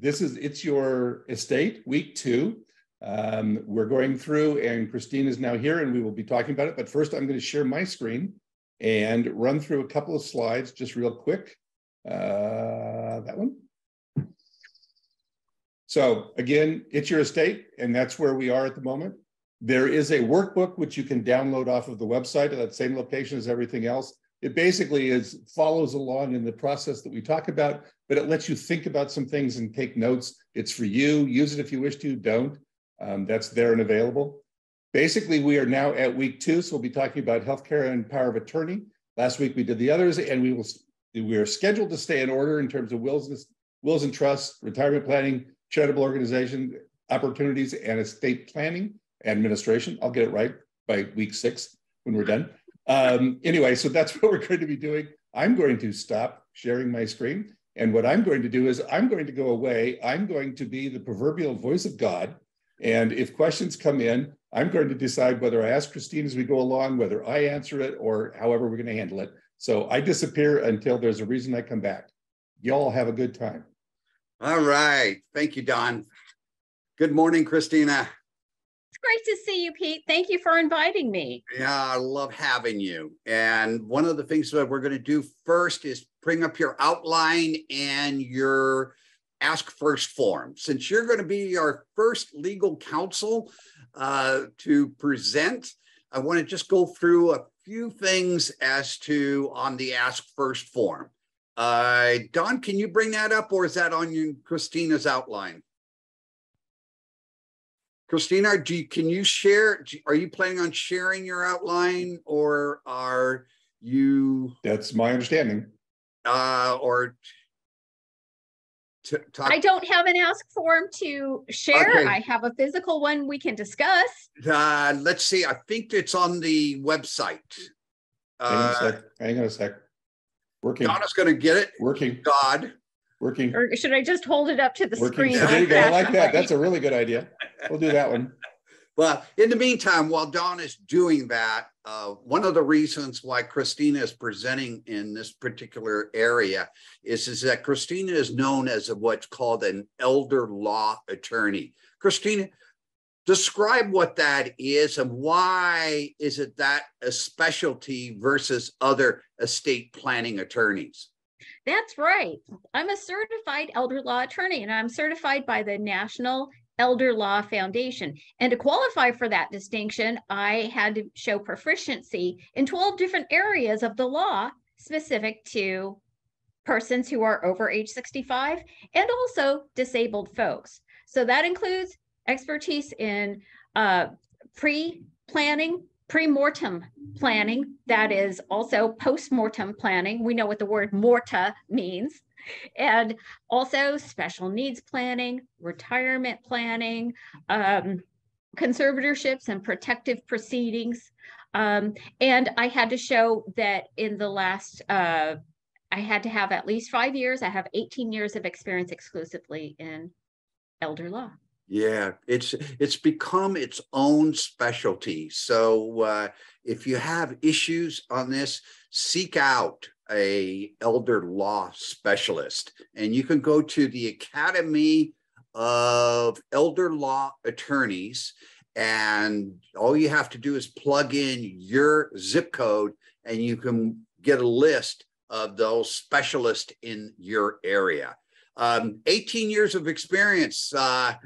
It's Your Estate, week 2. We're going through, and Christine is now here, and we will be talking about it. But first, I'm going to share my screen and run through a couple of slides just real quick. That one. So again, It's Your Estate, and that's where we are at the moment. There is a workbook which you can download off of the website at that same location as everything else. It basically follows along in the process that we talk about, but it lets you think about some things and take notes. It's for you. Use it if you wish to. Don't. That's there and available. Basically, we are now at week 2, so we'll be talking about healthcare and power of attorney. Last week we did the others, and we are scheduled to stay in order in terms of wills and trusts, retirement planning, charitable organization opportunities, and estate planning administration. I'll get it right by week 6 when we're done. Anyway, so that's what we're going to be doing. I'm going to stop sharing my screen. And what I'm going to do is I'm going to go away. I'm going to be the proverbial voice of God. And if questions come in, I'm going to decide whether I ask Christine as we go along, whether I answer it, or however we're going to handle it. So I disappear until there's a reason I come back. Y'all have a good time. All right. Thank you, Don. Good morning, Christina. It's great to see you, Pete. Thank you for inviting me. Yeah, I love having you. And one of the things that we're going to do first is bring up your outline and your Ask First form. Since you're going to be our first legal counsel to present, I want to just go through a few things as to on the Ask First form. Don, can you bring that up, or is that on you, Christina's outline? Christina, can you share? Are you planning on sharing your outline, or are you? That's my understanding. I don't have an ask form to share. Okay. I have a physical one we can discuss. Let's see. I think it's on the website. Hang on a sec. Working. Donna's going to get it. Working. God. Working. Or should I just hold it up to the screen? There you go. I like that. That's a really good idea. We'll do that one. Well, in the meantime, while Don is doing that, one of the reasons why Christina is presenting in this particular area is that Christina is known as what's called an elder law attorney. Christina, describe what that is and why is it that a specialty versus other estate planning attorneys? That's right. I'm a certified elder law attorney, and I'm certified by the National Elder Law Foundation. And to qualify for that distinction, I had to show proficiency in 12 different areas of the law specific to persons who are over age 65 and also disabled folks. So that includes expertise in pre-planning, pre-mortem planning, that is also post-mortem planning. We know what the word morta means. And also special needs planning, retirement planning, conservatorships and protective proceedings. And I had to show that in the last, I had to have at least 5 years. I have 18 years of experience exclusively in elder law. Yeah, it's become its own specialty. So if you have issues on this, seek out an elder law specialist, and you can go to the Academy of Elder Law Attorneys, and all you have to do is plug in your zip code and you can get a list of those specialists in your area. 18 years of experience. Why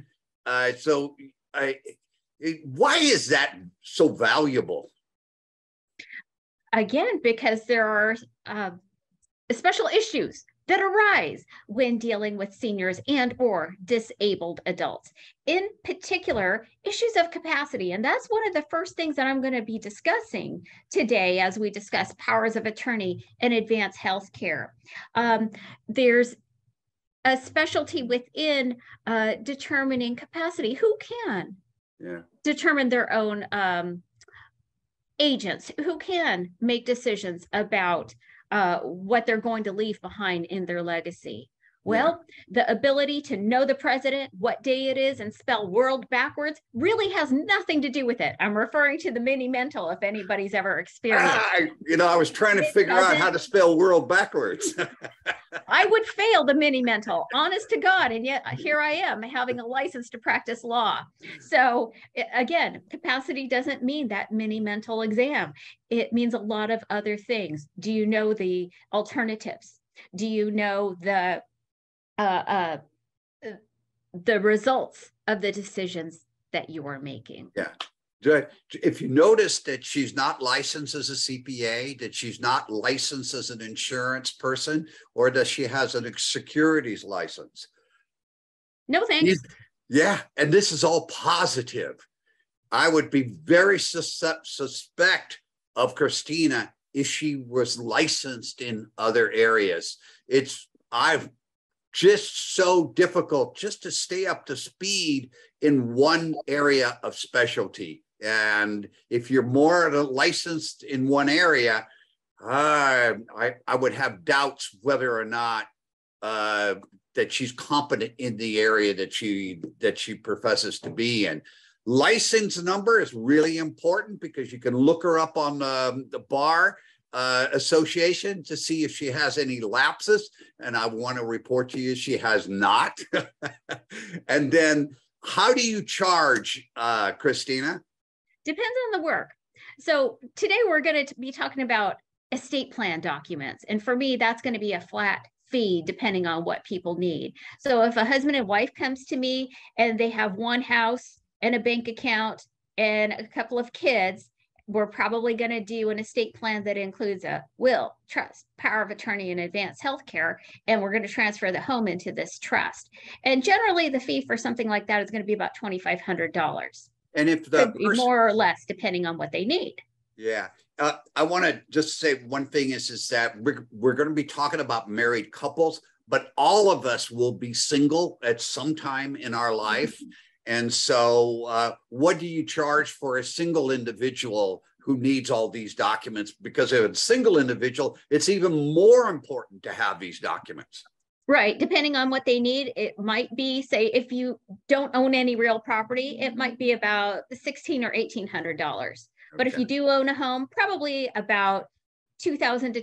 is that so valuable? Again, because there are special issues that arise when dealing with seniors and or disabled adults, in particular, issues of capacity. And that's one of the first things that I'm going to be discussing today as we discuss powers of attorney and advanced health care. There's a specialty within determining capacity. Who can determine their own agents, who can make decisions about what they're going to leave behind in their legacy. Well, the ability to know the president, what day it is, and spell world backwards really has nothing to do with it. I'm referring to the mini mental, if anybody's ever experienced. I was trying to figure out how to spell world backwards. I would fail the mini mental, honest to God. And yet here I am having a license to practice law. So again, capacity doesn't mean that mini mental exam. It means a lot of other things. Do you know the alternatives? Do you know the results of the decisions that you are making? Yeah. If you notice that she's not licensed as a CPA, that she's not licensed as an insurance person, or that she has a securities license. No thanks. Yeah, and this is all positive. I would be very suspect of Christina if she was licensed in other areas. I've just so difficult just to stay up to speed in one area of specialty. And if you're more licensed in one area, I would have doubts whether or not that she's competent in the area that she professes to be in. License number is really important because you can look her up on the bar association to see if she has any lapses. And I want to report to you she has not. And then how do you charge, Christina? Depends on the work. So today we're going to be talking about estate plan documents. And for me, that's going to be a flat fee depending on what people need. So if a husband and wife comes to me and they have one house and a bank account and a couple of kids, we're probably going to do an estate plan that includes a will, trust, power of attorney, and advanced healthcare, and we're going to transfer the home into this trust. And generally, the fee for something like that is going to be about $2,500. And if the more or less, depending on what they need. Yeah, I want to just say one thing is that we're going to be talking about married couples, but all of us will be single at some time in our life. And so what do you charge for a single individual who needs all these documents? Because if it's a single individual, it's even more important to have these documents. Right. Depending on what they need, it might be, say, if you don't own any real property, it might be about $1,600 or $1,800. Okay. But if you do own a home, probably about $2,000 to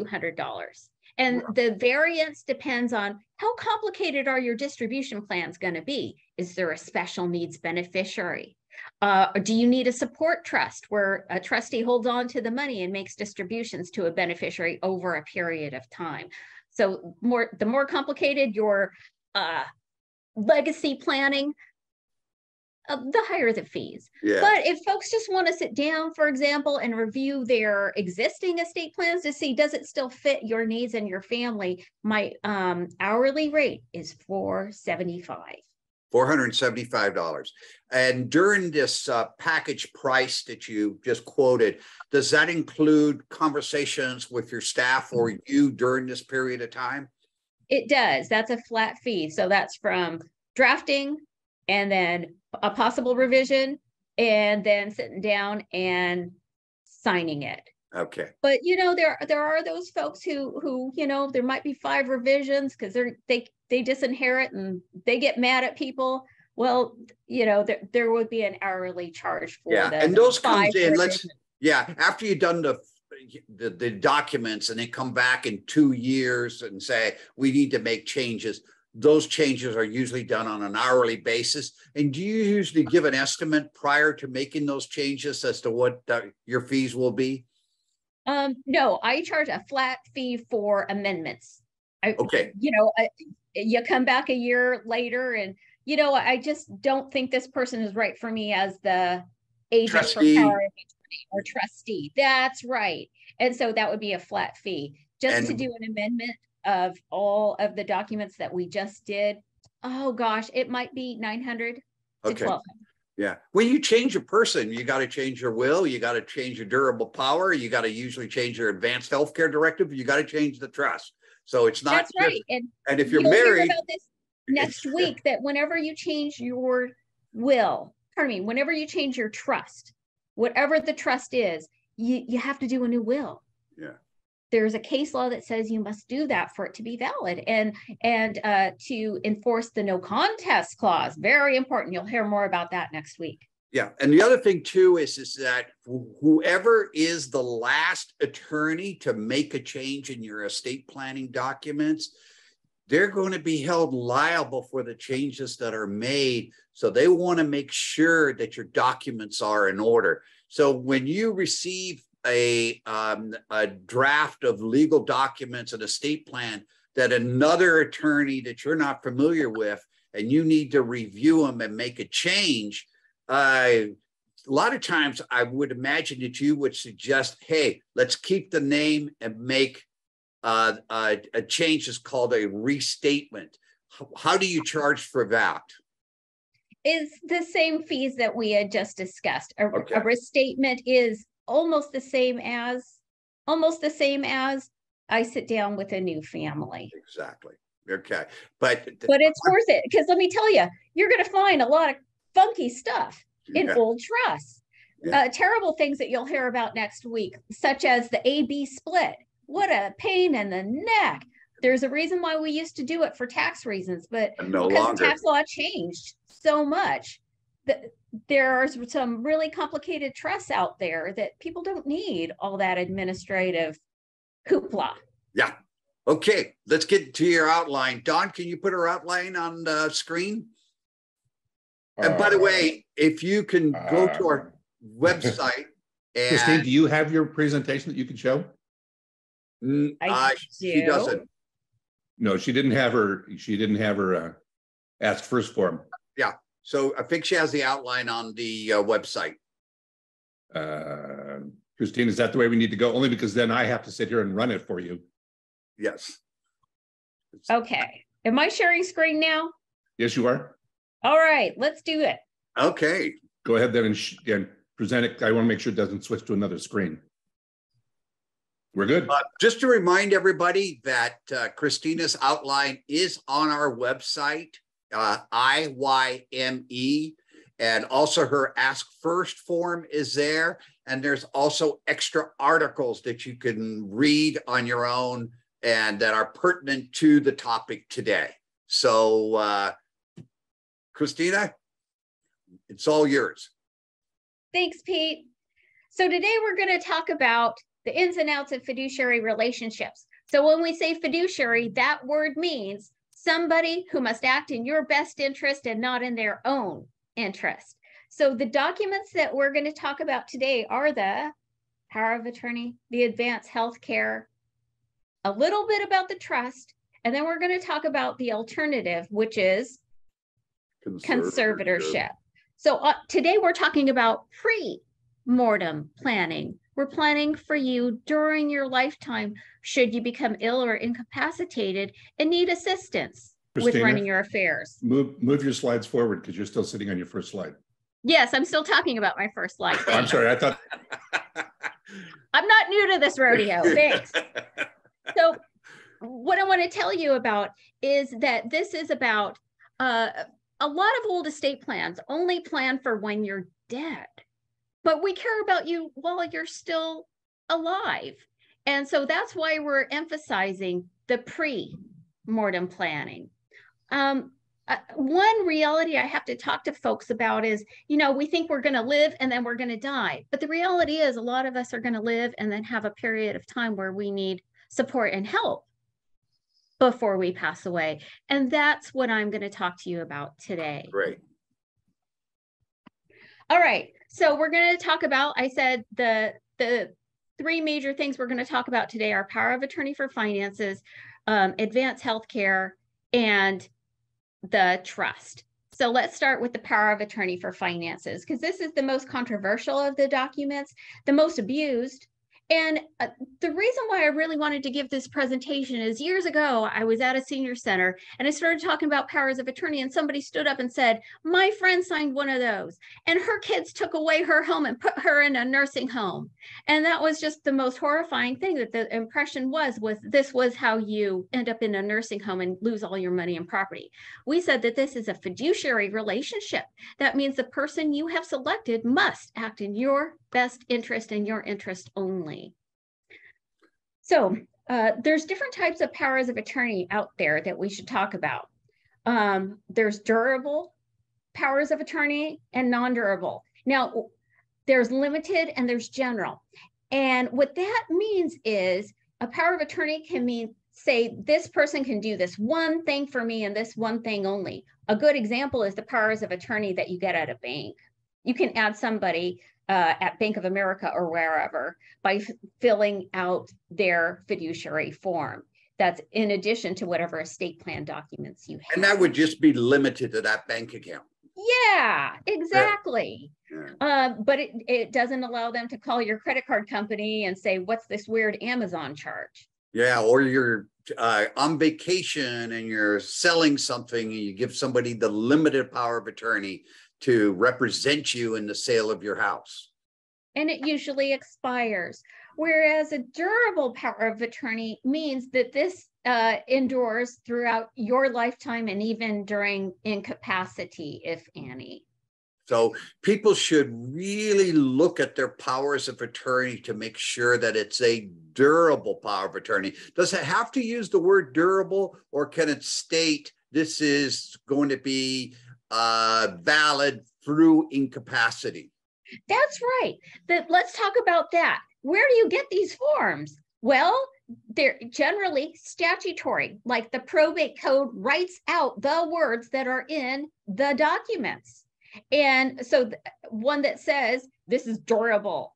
$2,200. And the variance depends on how complicated are your distribution plans going to be? Is there a special needs beneficiary? Or do you need a support trust where a trustee holds on to the money and makes distributions to a beneficiary over a period of time? So the more complicated your legacy planning, the higher the fees. Yeah. But if folks just want to sit down, for example, and review their existing estate plans to see, does it still fit your needs and your family? My hourly rate is $475. And during this package price that you just quoted, does that include conversations with your staff or you during this period of time? It does. That's a flat fee. So that's from drafting and then a possible revision, and then sitting down and signing it. Okay. But you know, there are those folks who you know, there might be 5 revisions because they disinherit and they get mad at people. Well, you know, there would be an hourly charge for that. Yeah, and those comes in. After you've done the documents and they come back in 2 years and say we need to make changes. Those changes are usually done on an hourly basis. And do you usually give an estimate prior to making those changes as to what your fees will be? No, I charge a flat fee for amendments. Okay. You know, you come back a year later and, you know, I just don't think this person is right for me as the agent for power of attorney or trustee. That's right. And so that would be a flat fee. To do an amendment of all of the documents that we just did, oh gosh, it might be $900 to $1,200. Yeah, when you change a person, you got to change your will, you got to change your durable power, you got to usually change your advanced healthcare directive, you got to change the trust. So it's not that's right. And if you're married, hear about this next week that whenever you change your will, whenever you change your trust, whatever the trust is, you have to do a new will. Yeah. There's a case law that says you must do that for it to be valid, and to enforce the no contest clause. Very important. You'll hear more about that next week. Yeah. And the other thing too is that whoever is the last attorney to make a change in your estate planning documents, they're going to be held liable for the changes that are made. So they want to make sure that your documents are in order. So when you receive a draft of legal documents and estate plan that another attorney that you're not familiar with, and you need to review them and make a change, a lot of times I would imagine that you would suggest, hey, let's keep the name and make a change that's called a restatement. How do you charge for that? It's the same fees that we had just discussed. A restatement is almost the same as I sit down with a new family. Exactly. Okay. But it's worth it, because let me tell you, you're going to find a lot of funky stuff in old trusts. Yeah. Terrible things that you'll hear about next week, such as the AB split. What a pain in the neck. There's a reason why we used to do it for tax reasons, but no longer. Tax law changed so much that there are some really complicated trusts out there that people don't need all that administrative hoopla. Yeah. Okay, let's get to your outline. Don, can you put her outline on the screen? And by the way, if you can go to our website. And Christine, do you have your presentation that you can show? I do. She doesn't. No, she didn't have her ask first form. Yeah, so I think she has the outline on the website. Christine, is that the way we need to go? Only because then I have to sit here and run it for you. Yes. Okay. Am I sharing screen now? Yes, you are. All right. Let's do it. Okay. Go ahead then and present it. I want to make sure it doesn't switch to another screen. We're good. Just to remind everybody that Christina's outline is on our website, IYME, and also her Ask First form is there. And there's also extra articles that you can read on your own and that are pertinent to the topic today. So, Christina, it's all yours. Thanks, Pete. So today we're going to talk about the ins and outs of fiduciary relationships. So when we say fiduciary, that word means somebody who must act in your best interest and not in their own interest. So the documents that we're going to talk about today are the power of attorney, the advanced health care, a little bit about the trust, and then we're going to talk about the alternative, which is conservatorship. So today we're talking about pre-mortem planning. We're planning for you during your lifetime, should you become ill or incapacitated and need assistance, Christina, with running your affairs. Move your slides forward, because you're still sitting on your first slide. Yes, I'm still talking about my first slide. I'm sorry, I thought. I'm not new to this rodeo, thanks. So what I want to tell you about is that this is about a lot of old estate plans only plan for when you're dead, but we care about you while you're still alive. And so that's why we're emphasizing the pre-mortem planning. One reality I have to talk to folks about is, you know, we think we're going to live and then we're going to die. But the reality is a lot of us are going to live and then have a period of time where we need support and help before we pass away. And that's what I'm going to talk to you about today. Great. All right. So we're going to talk about, I said, the three major things we're going to talk about today are power of attorney for finances, advanced healthcare, and the trust. So let's start with the power of attorney for finances, because this is the most controversial of the documents, the most abused. And the reason why I really wanted to give this presentation is years ago, I was at a senior center and I started talking about powers of attorney, and somebody stood up and said, my friend signed one of those and her kids took away her home and put her in a nursing home. And that was just the most horrifying thing, that the impression was this was how you end up in a nursing home and lose all your money and property. We said that this is a fiduciary relationship. That means the person you have selected must act in your best interest and your interest only. So there's different types of powers of attorney out there that we should talk about. There's durable powers of attorney and non-durable. Now, there's limited and there's general. And what that means is a power of attorney can mean, say, this person can do this one thing for me and this one thing only. A good example is the powers of attorney that you get at a bank. You can add somebody at Bank of America or wherever by filling out their fiduciary form. That's in addition to whatever estate plan documents you have. And that would just be limited to that bank account. Yeah, exactly. Yeah. But it doesn't allow them to call your credit card company and say, what's this weird Amazon charge? Yeah, or you're on vacation and you're selling something and you give somebody the limited power of attorney to represent you in the sale of your house. And it usually expires. Whereas a durable power of attorney means that this endures throughout your lifetime and even during incapacity, if any. So people should really look at their powers of attorney to make sure that it's a durable power of attorney. Does it have to use the word durable, or can it state this is going to be valid through incapacity? That's right. Let's talk about that. Where do you get these forms? Well, they're generally statutory, like the probate code writes out the words that are in the documents. And so one that says this is durable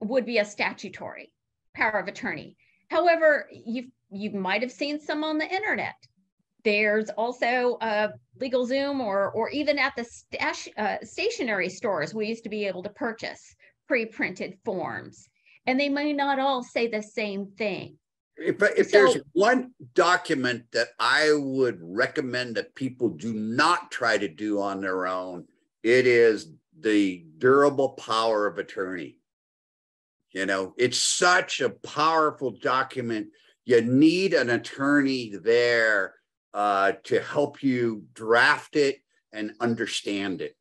would be a statutory power of attorney. However, you might have seen some on the internet. There's also LegalZoom or even at the stationery stores, we used to be able to purchase pre-printed forms. And they may not all say the same thing. But if there's one document that I would recommend that people do not try to do on their own, it is the durable power of attorney. You know, it's such a powerful document. You need an attorney there to help you draft it and understand it.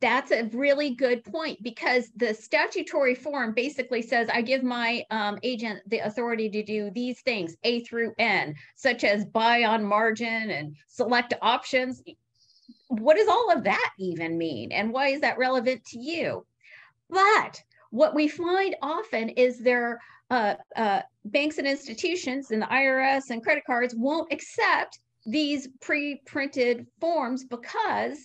That's a really good point, because the statutory form basically says I give my agent the authority to do these things A through N, such as buy on margin and select options. What does all of that even mean? And why is that relevant to you? But what we find often is their banks and institutions and the IRS and credit cards won't accept these pre-printed forms because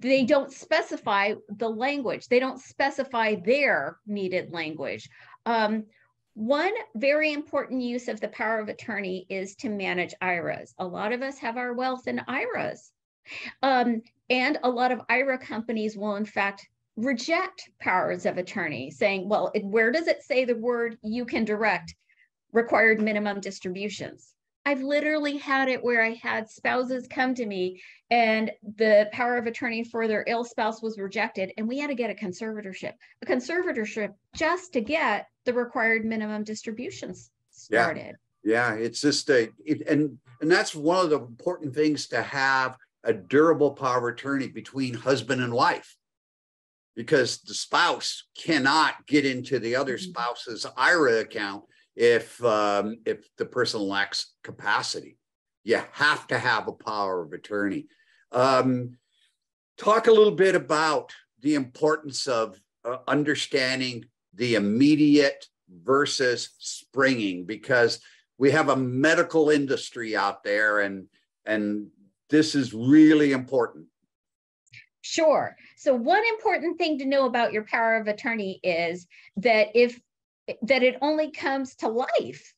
they don't specify the language. They don't specify their needed language. One very important use of the power of attorney is to manage IRAs. A lot of us have our wealth in IRAs. And a lot of IRA companies will, in fact, reject powers of attorney, saying, well, where does it say the word you can direct required minimum distributions? I've literally had it where I had spouses come to me and the power of attorney for their ill spouse was rejected, and we had to get a conservatorship just to get the required minimum distributions started. Yeah, it's just and that's one of the important things, to have a durable power of attorney between husband and wife, because the spouse cannot get into the other spouse's IRA account if the person lacks capacity. You have to have a power of attorney. Talk a little bit about the importance of understanding the immediate versus springing, because we have a medical industry out there, and this is really important. Sure. So one important thing to know about your power of attorney is that it only comes to life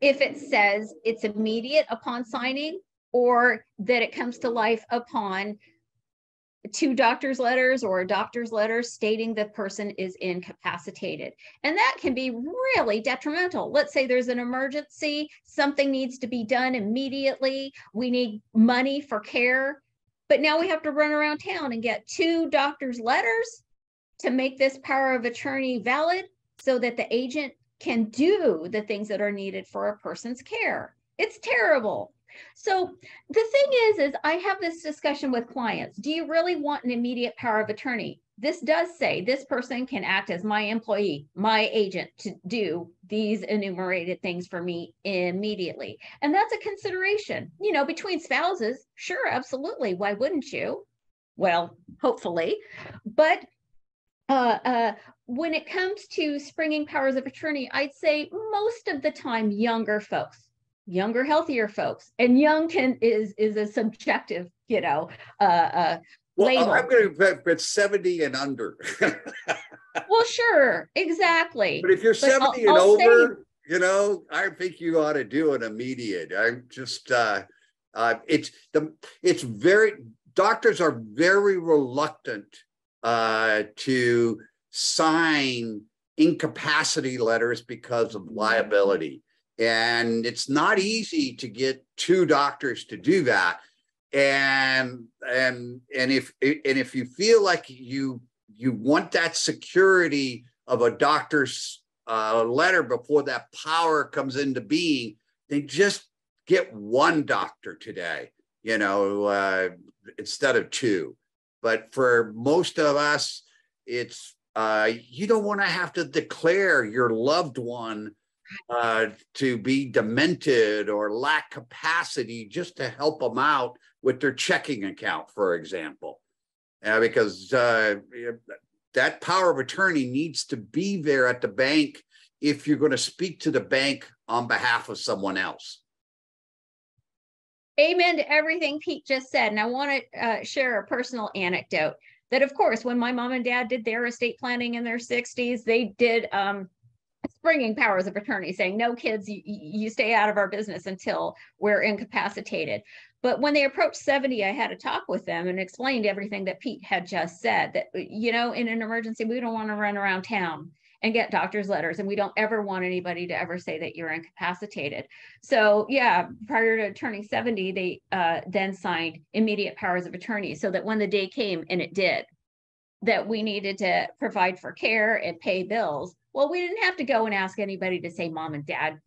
if it says it's immediate upon signing, or that it comes to life upon two doctor's letters or a doctor's letter stating the person is incapacitated. And that can be really detrimental. Let's say there's an emergency, something needs to be done immediately, we need money for care, but now we have to run around town and get two doctor's letters to make this power of attorney valid, so that the agent can do the things that are needed for a person's care. It's terrible. So the thing is I have this discussion with clients. Do you really want an immediate power of attorney? This does say this person can act as my employee, my agent, to do these enumerated things for me immediately. And that's a consideration. You know, between spouses, sure, absolutely. Why wouldn't you? well, hopefully. But when it comes to springing powers of attorney, I'd say most of the time younger folks, younger, healthier folks, and young is a subjective, you know, label. I'm going to put 70 and under. Well, sure, exactly. But if you're 70 and over, you know, I think you ought to do an immediate. I'm just, doctors are very reluctant to sign incapacity letters because of liability. And it's not easy to get two doctors to do that. And if you feel like you want that security of a doctor's letter before that power comes into being, then just get one doctor today, you know, instead of two. But for most of us, it's you don't want to have to declare your loved one to be demented or lack capacity just to help them out with their checking account, for example, because that power of attorney needs to be there at the bank if you're going to speak to the bank on behalf of someone else. Amen to everything Pete just said. And I want to share a personal anecdote that, of course, when my mom and dad did their estate planning in their 60s, they did springing powers of attorney, saying, no, kids, you stay out of our business until we're incapacitated. But when they approached 70, I had a talk with them and explained everything that Pete had just said, that, you know, in an emergency, we don't want to run around town and get doctor's letters. And we don't ever want anybody to ever say that you're incapacitated. So yeah, prior to turning 70, they then signed immediate powers of attorney so that when the day came, and it did, that we needed to provide for care and pay bills, well, we didn't have to go and ask anybody to say mom and dad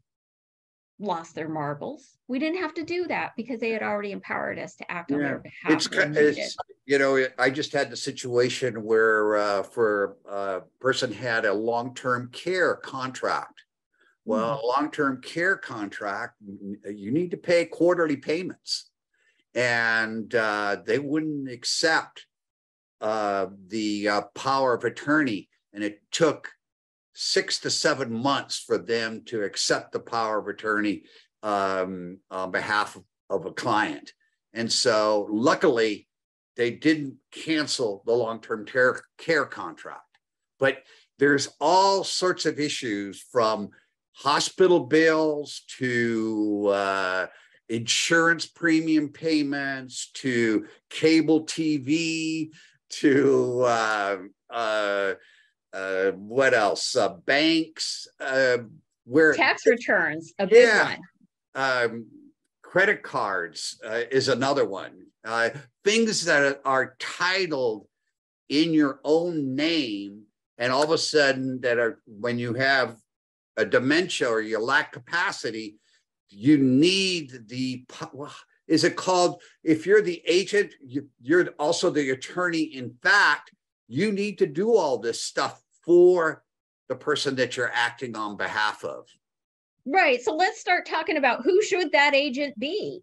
lost their marbles. We didn't have to do that because they had already empowered us to act on their behalf. It's, you know, I just had the situation where a person had a long-term care contract. Well, a long-term care contract, you need to pay quarterly payments, and they wouldn't accept the power of attorney, and it took 6 to 7 months for them to accept the power of attorney on behalf of a client. And so luckily they didn't cancel the long-term care contract, but there's all sorts of issues, from hospital bills to insurance premium payments, to cable TV, to what else? Banks, where tax returns, a big one. Credit cards is another one. Things that are titled in your own name, and all of a sudden, that are, when you have a dementia or you lack capacity, you need the. Is it called? If you're the agent, you're also the attorney. In fact, you need to do all this stuff for the person that you're acting on behalf of. Right, so let's start talking about who should that agent be?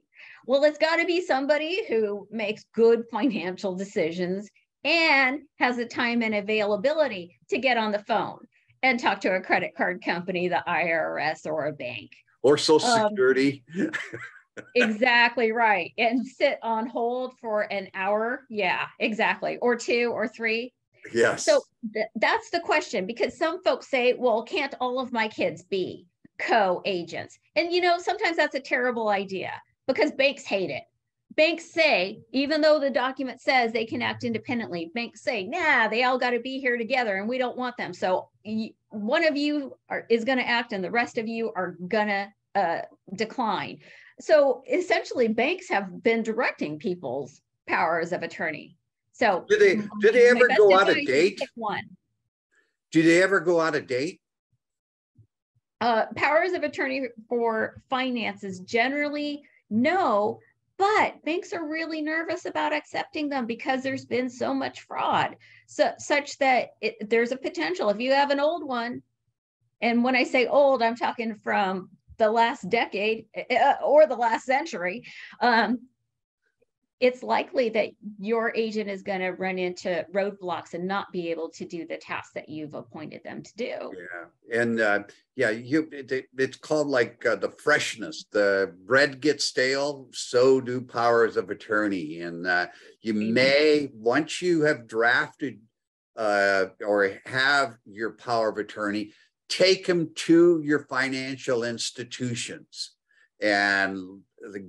Well, it's gotta be somebody who makes good financial decisions and has the time and availability to get on the phone and talk to a credit card company, the IRS, or a bank. Or Social Security. Exactly right. And sit on hold for an hour. Yeah, exactly. Or two or three. Yes. So that's the question, because some folks say, well, can't all of my kids be co-agents? And, you know, sometimes that's a terrible idea because banks hate it. Banks say, even though the document says they can act independently, banks say, nah, they all got to be here together and we don't want them. So one of you is going to act and the rest of you are going to decline. So essentially, banks have been directing people's powers of attorney. So do they ever go out of date? Do they ever go out of date? Powers of attorney for finances generally no, but banks are really nervous about accepting them because there's been so much fraud, so such that there's a potential. If you have an old one, and when I say old, I'm talking from the last decade or the last century, it's likely that your agent is going to run into roadblocks and not be able to do the tasks that you've appointed them to do. Yeah, and it's called like the freshness. The bread gets stale, so do powers of attorney. And you may, once you have drafted or have your power of attorney, take them to your financial institutions and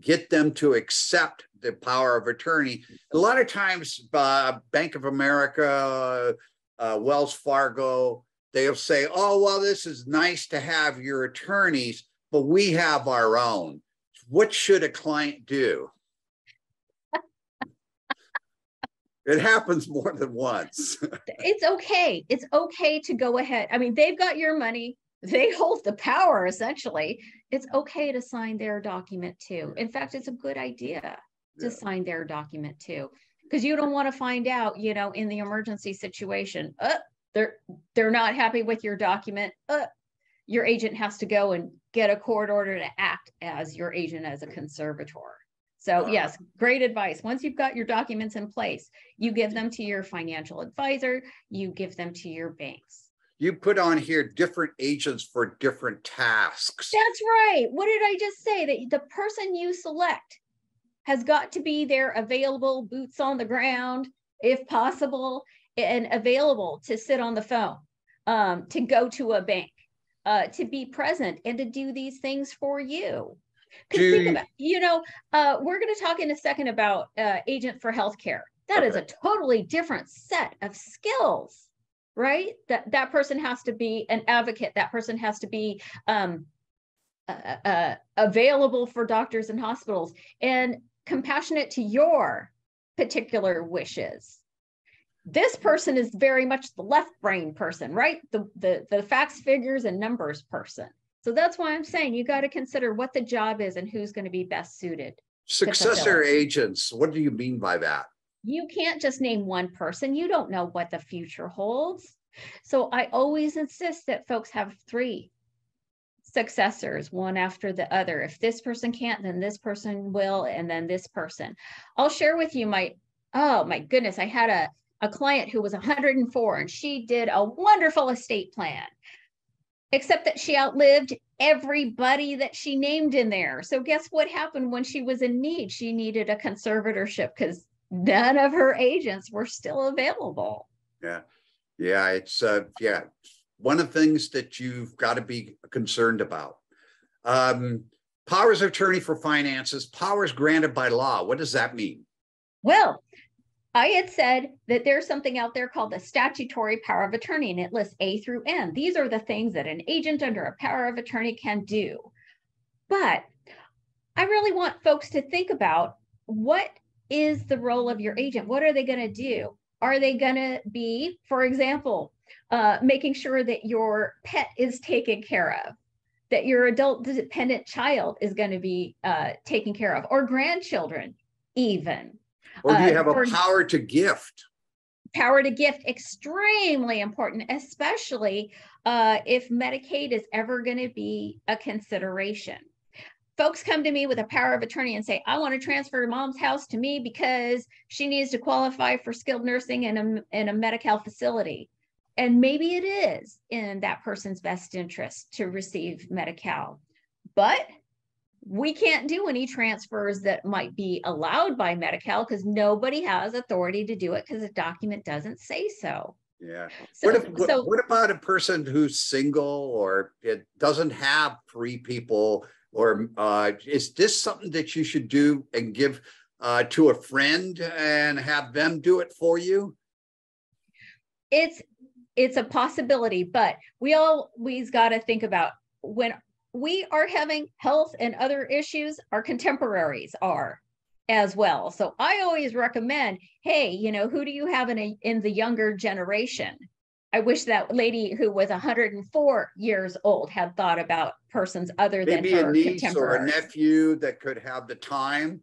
get them to accept the power of attorney. A lot of times, Bank of America, Wells Fargo, they'll say, oh, well, this is nice to have your attorneys, but we have our own. What should a client do? It happens more than once. It's okay. It's okay to go ahead. I mean, they've got your money. They hold the power, essentially. It's okay to sign their document too. In fact, it's a good idea to sign their document too, because you don't want to find out, you know, in the emergency situation, they're not happy with your document. Your agent has to go and get a court order to act as your agent as a conservator. So yes, great advice. Once you've got your documents in place, you give them to your financial advisor, you give them to your banks. You put on here different agents for different tasks. That's right. What did I just say? That the person you select has got to be there, available, boots on the ground, if possible, and available to sit on the phone, to go to a bank, to be present and to do these things for you. Because think about, you know, we're going to talk in a second about agent for healthcare. That is a totally different set of skills, right? That person has to be an advocate. That person has to be available for doctors and hospitals and compassionate to your particular wishes. This person is very much the left brain person, right? The facts, figures, and numbers person. So that's why I'm saying you got to consider what the job is and who's going to be best suited. Successor agents. What do you mean by that? You can't just name one person. You don't know what the future holds. So I always insist that folks have three successors, one after the other. If this person can't, then this person will, and then this person. I'll share with you my, oh my goodness, I had a client who was 104 and she did a wonderful estate plan, except that she outlived everybody that she named in there. So guess what happened when she was in need? She needed a conservatorship because none of her agents were still available. Yeah. Yeah. It's one of the things that you've got to be concerned about. Powers of attorney for finances, powers granted by law. What does that mean? Well, I had said that there's something out there called the statutory power of attorney, and it lists A through N. These are the things that an agent under a power of attorney can do. But I really want folks to think about, what is the role of your agent? What are they going to do? Are they going to be, for example, making sure that your pet is taken care of, that your adult dependent child is going to be taken care of, or grandchildren even? Or do you have a power to gift? Power to gift, extremely important, especially if Medicaid is ever going to be a consideration. Folks come to me with a power of attorney and say, I want to transfer mom's house to me because she needs to qualify for skilled nursing in a Medi-Cal facility. And maybe it is in that person's best interest to receive Medi-Cal, but we can't do any transfers that might be allowed by Medi-Cal because nobody has authority to do it because the document doesn't say so. Yeah. So what about a person who's single or it doesn't have three people? Or is this something that you should do and give to a friend and have them do it for you? It's a possibility, but we always got to think about when we are having health and other issues, our contemporaries are as well. So I always recommend, hey, you know, who do you have in the younger generation? I wish that lady who was 104 years old had thought about persons other than her contemporaries. Maybe a niece or a nephew that could have the time.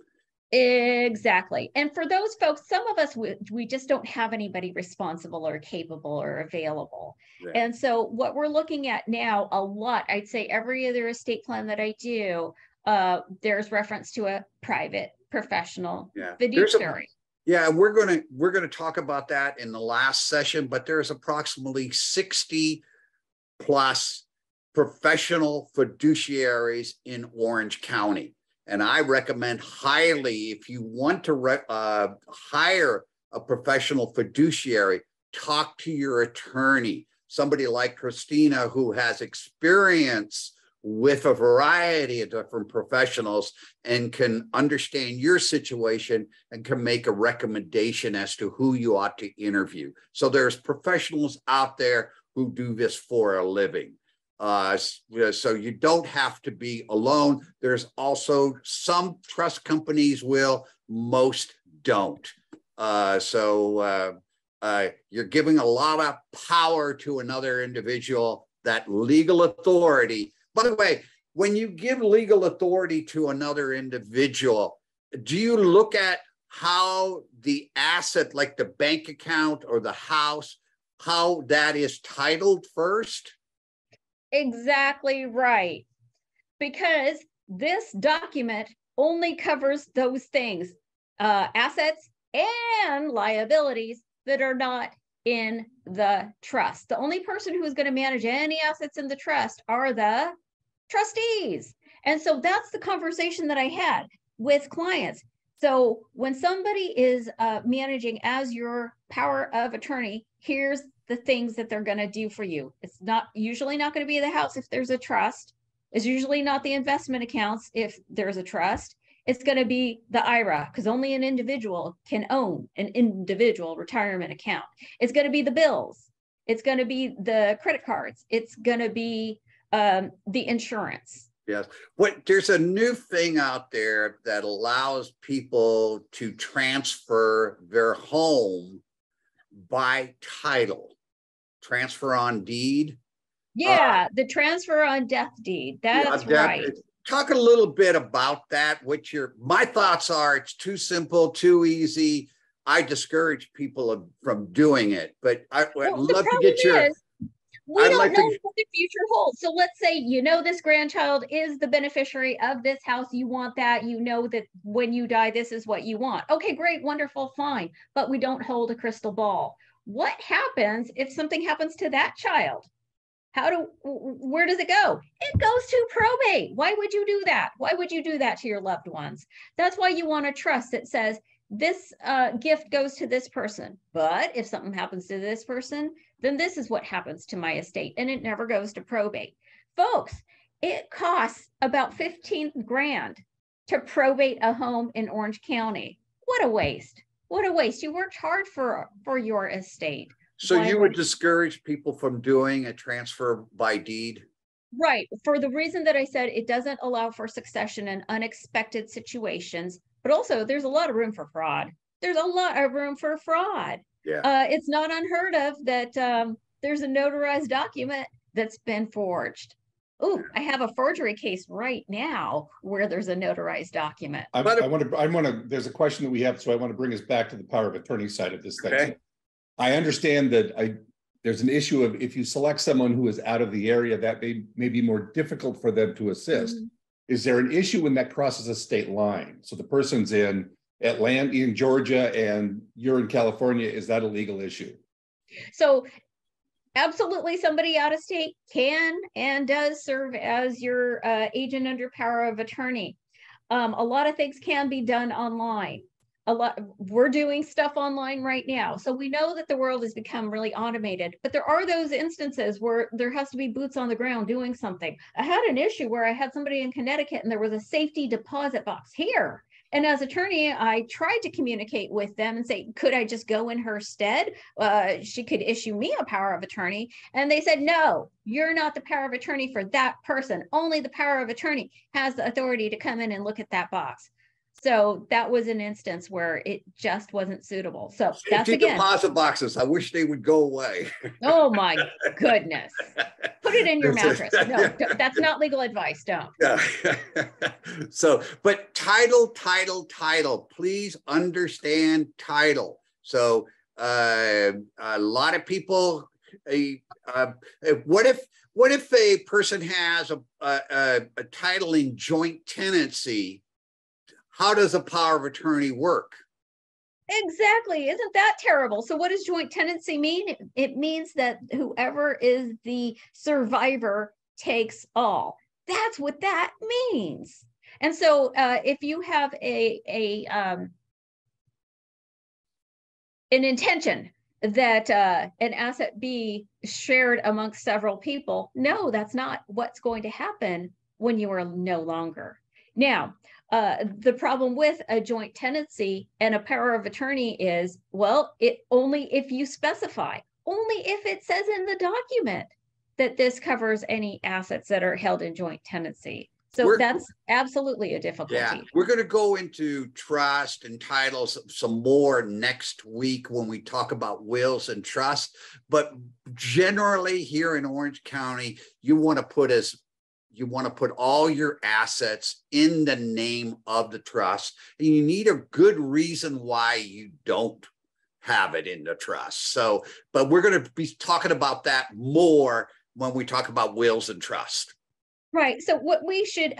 Exactly. And for those folks, some of us, we just don't have anybody responsible or capable or available. Yeah. And so what we're looking at now a lot, I'd say every other estate plan that I do, there's reference to a private professional fiduciary. Yeah, we're gonna talk about that in the last session, but there's approximately 60 plus professional fiduciaries in Orange County. And I recommend highly, if you want to hire a professional fiduciary, talk to your attorney, somebody like Christina who has experience with a variety of different professionals and can understand your situation and can make a recommendation as to who you ought to interview. So there's professionals out there who do this for a living. So you don't have to be alone. There's also some trust companies will, most don't. You're giving a lot of power to another individual, that legal authority. By the way, when you give legal authority to another individual, do you look at how the asset, like the bank account or the house, how that is titled first? Exactly right. Because this document only covers those things, assets and liabilities that are not in the trust. The only person who is going to manage any assets in the trust are the trustees. And so that's the conversation that I had with clients. So when somebody is managing as your power of attorney, here's the things that they're going to do for you. It's not usually not going to be the house if there's a trust. It's usually not the investment accounts if there's a trust. It's going to be the IRA, because only an individual can own an individual retirement account. It's going to be the bills. It's going to be the credit cards. It's going to be the insurance. Yes. There's a new thing out there that allows people to transfer their home by title. Transfer on deed. Yeah, the transfer on death deed. That's right. Talk a little bit about that. My thoughts are it's too simple, too easy. I discourage people from doing it, but I'd love to get your... We don't know what the future holds. So let's say, this grandchild is the beneficiary of this house. You want that. You know that when you die, this is what you want. Okay, great, wonderful, fine. But we don't hold a crystal ball. What happens if something happens to that child? Where does it go? It goes to probate. Why would you do that? Why would you do that to your loved ones? That's why you want a trust that says this gift goes to this person. But if something happens to this person, then this is what happens to my estate, and it never goes to probate. Folks, it costs about $15,000 to probate a home in Orange County. What a waste. What a waste. You worked hard for your estate. So you would discourage people from doing a transfer by deed? Right. For the reason that I said, it doesn't allow for succession in unexpected situations, but also there's a lot of room for fraud. There's a lot of room for fraud. Yeah. It's not unheard of that there's a notarized document that's been forged. Oh, I have a forgery case right now where there's a notarized document. I want to, there's a question that we have, so I want to bring us back to the power of attorney side of this thing. Okay. I understand that there's an issue of if you select someone who is out of the area, that may be more difficult for them to assist. Mm-hmm. Is there an issue when that crosses a state line? So the person's in Atlanta, in Georgia, and you're in California. Is that a legal issue? So absolutely, somebody out of state can and does serve as your agent under power of attorney. A lot of things can be done online. We're doing stuff online right now. So we know that the world has become really automated, but there are those instances where there has to be boots on the ground doing something. I had an issue where I had somebody in Connecticut and there was a safety deposit box here. And as attorney, I tried to communicate with them and say, could I just go in her stead? She could issue me a power of attorney. And they said, no, you're not the power of attorney for that person. Only the power of attorney has the authority to come in and look at that box. So that was an instance where it just wasn't suitable. So that's again. Deposit boxes. I wish they would go away. Oh my goodness. Put it in your mattress. No, that's not legal advice. Don't. So, but title, please understand title. So a lot of people, what if a person has a title in joint tenancy? how does a power of attorney work? Exactly. Isn't that terrible? So what does joint tenancy mean? It means that whoever is the survivor takes all. That's what that means. And so if you have an intention that an asset be shared amongst several people, no, that's not what's going to happen when you are no longer. Now, the problem with a joint tenancy and a power of attorney is, well, it only if you specify, only if it says in the document that this covers any assets that are held in joint tenancy. So that's absolutely a difficulty. Yeah, we're going to go into trust and titles some more next week when we talk about wills and trust. But generally here in Orange County, you want to put all your assets in the name of the trust, and you need a good reason why you don't have it in the trust. So, but we're going to be talking about that more when we talk about wills and trust. Right. So what we should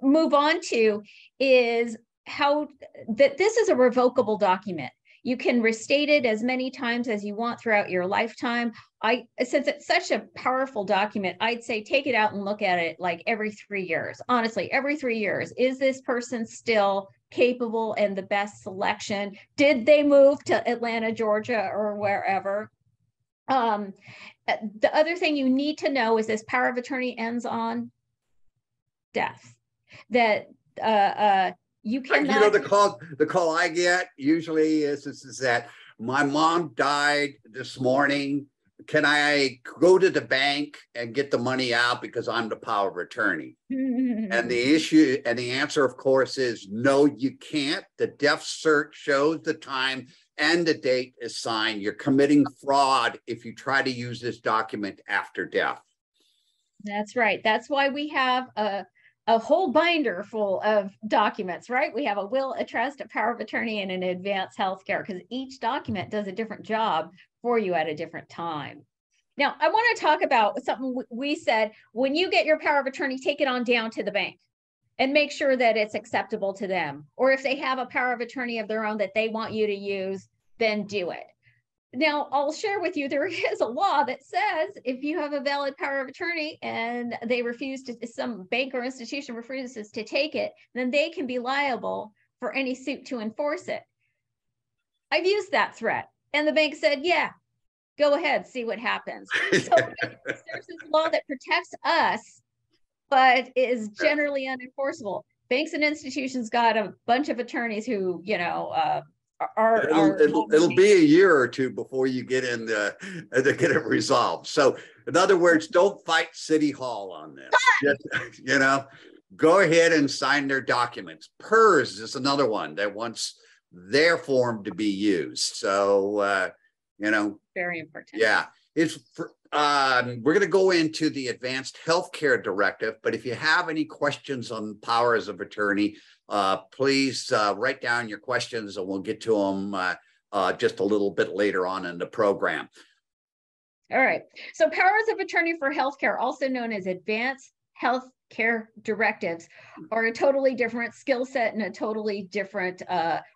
move on to is how that this is a revocable document. You can restate it as many times as you want throughout your lifetime. Since it's such a powerful document, I'd say take it out and look at it like every 3 years. Honestly, every 3 years. Is this person still capable and the best selection? Did they move to Atlanta, Georgia, or wherever? The other thing you need to know is this power of attorney ends on death. That you cannot. You know, the call I get usually is that my mom died this morning. Can I go to the bank and get the money out because I'm the power of attorney? And the issue and the answer, of course, is no, you can't. The death cert shows the time and the date is signed. You're committing fraud if you try to use this document after death. That's right. That's why we have a whole binder full of documents, right? We have a will, a trust, a power of attorney, and an advance healthcare, because each document does a different job for you at a different time. Now, I want to talk about something we said, when you get your power of attorney, take it on down to the bank and make sure that it's acceptable to them. Or if they have a power of attorney of their own that they want you to use, then do it. Now, I'll share with you, there is a law that says if you have a valid power of attorney and they refuse to, some bank or institution refuses to take it, then they can be liable for any suit to enforce it. I've used that threat. And the bank said, yeah, go ahead, see what happens. So there's this law that protects us, but is generally unenforceable. Banks and institutions got a bunch of attorneys who, you know, it'll be a year or two before you get in to get it resolved. So in other words, don't fight City Hall on this. Just, you know, go ahead and sign their documents. PERS is another one that wants their form to be used. So you know, very important. Yeah, it's for, we're going to go into the Advanced Healthcare Directive, but if you have any questions on powers of attorney, please write down your questions and we'll get to them just a little bit later on in the program. All right. So powers of attorney for healthcare, also known as Advanced Healthcare Directives, are a totally different skill set and a totally different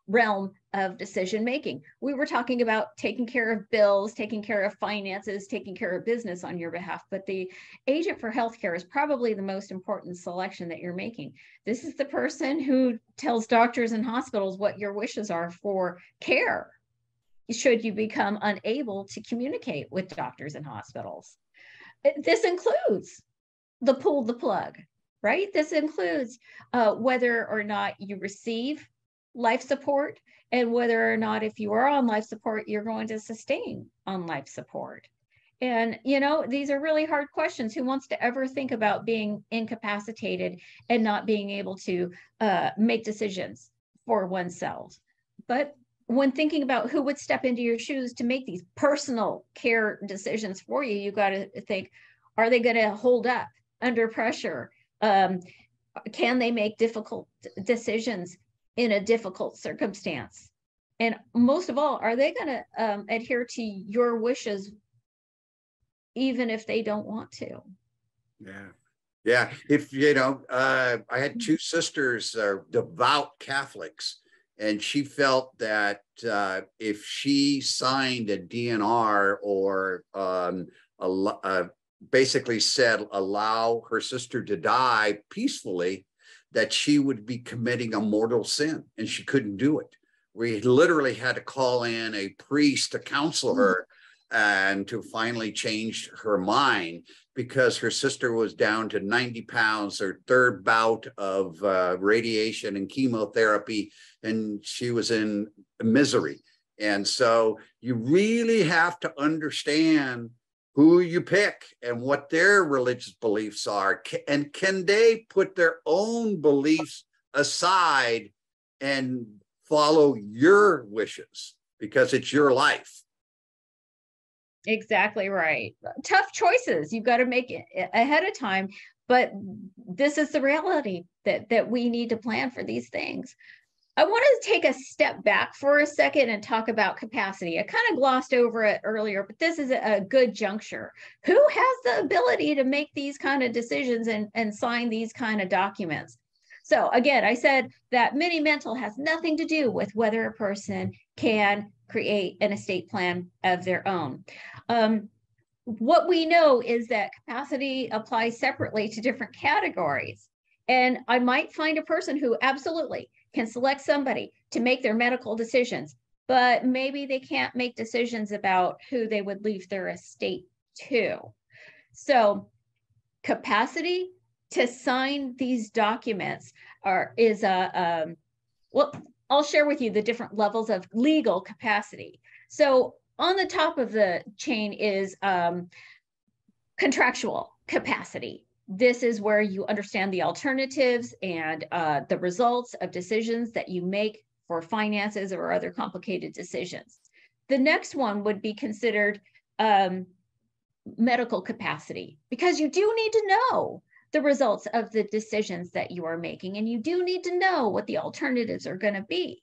realm of decision making. We were talking about taking care of bills, taking care of finances, taking care of business on your behalf, but the agent for healthcare is probably the most important selection that you're making. This is the person who tells doctors and hospitals what your wishes are for care, should you become unable to communicate with doctors and hospitals. This includes the pull the plug, right? This includes whether or not you receive life support and whether or not if you are on life support, you're going to sustain on life support. And, you know, these are really hard questions. Who wants to ever think about being incapacitated and not being able to make decisions for oneself? But when thinking about who would step into your shoes to make these personal care decisions for you, you got to think, are they going to hold up under pressure? Can they make difficult decisions in a difficult circumstance? And most of all, are they going to adhere to your wishes even if they don't want to? Yeah. Yeah, if you know, I had two sisters are devout Catholics, and she felt that if she signed a DNR or basically said allow her sister to die peacefully, that she would be committing a mortal sin, and she couldn't do it. We literally had to call in a priest to counsel her and to finally change her mind, because her sister was down to 90 pounds, her third bout of radiation and chemotherapy, and she was in misery. And so you really have to understand who you pick and what their religious beliefs are, and can they put their own beliefs aside and follow your wishes, because it's your life. Exactly right. Tough choices you've got to make it ahead of time, but this is the reality that we need to plan for these things. I want to take a step back for a second and talk about capacity. I kind of glossed over it earlier, but this is a good juncture. Who has the ability to make these kind of decisions and sign these kind of documents? So again, I said that mini-mental has nothing to do with whether a person can create an estate plan of their own. What we know is that capacity applies separately to different categories. And I might find a person who absolutely can select somebody to make their medical decisions, but maybe they can't make decisions about who they would leave their estate to. So capacity to sign these documents well, I'll share with you the different levels of legal capacity. So on the top of the chain is contractual capacity. This is where you understand the alternatives and the results of decisions that you make for finances or other complicated decisions. The next one would be considered medical capacity, because you do need to know the results of the decisions that you are making, and you do need to know what the alternatives are going to be.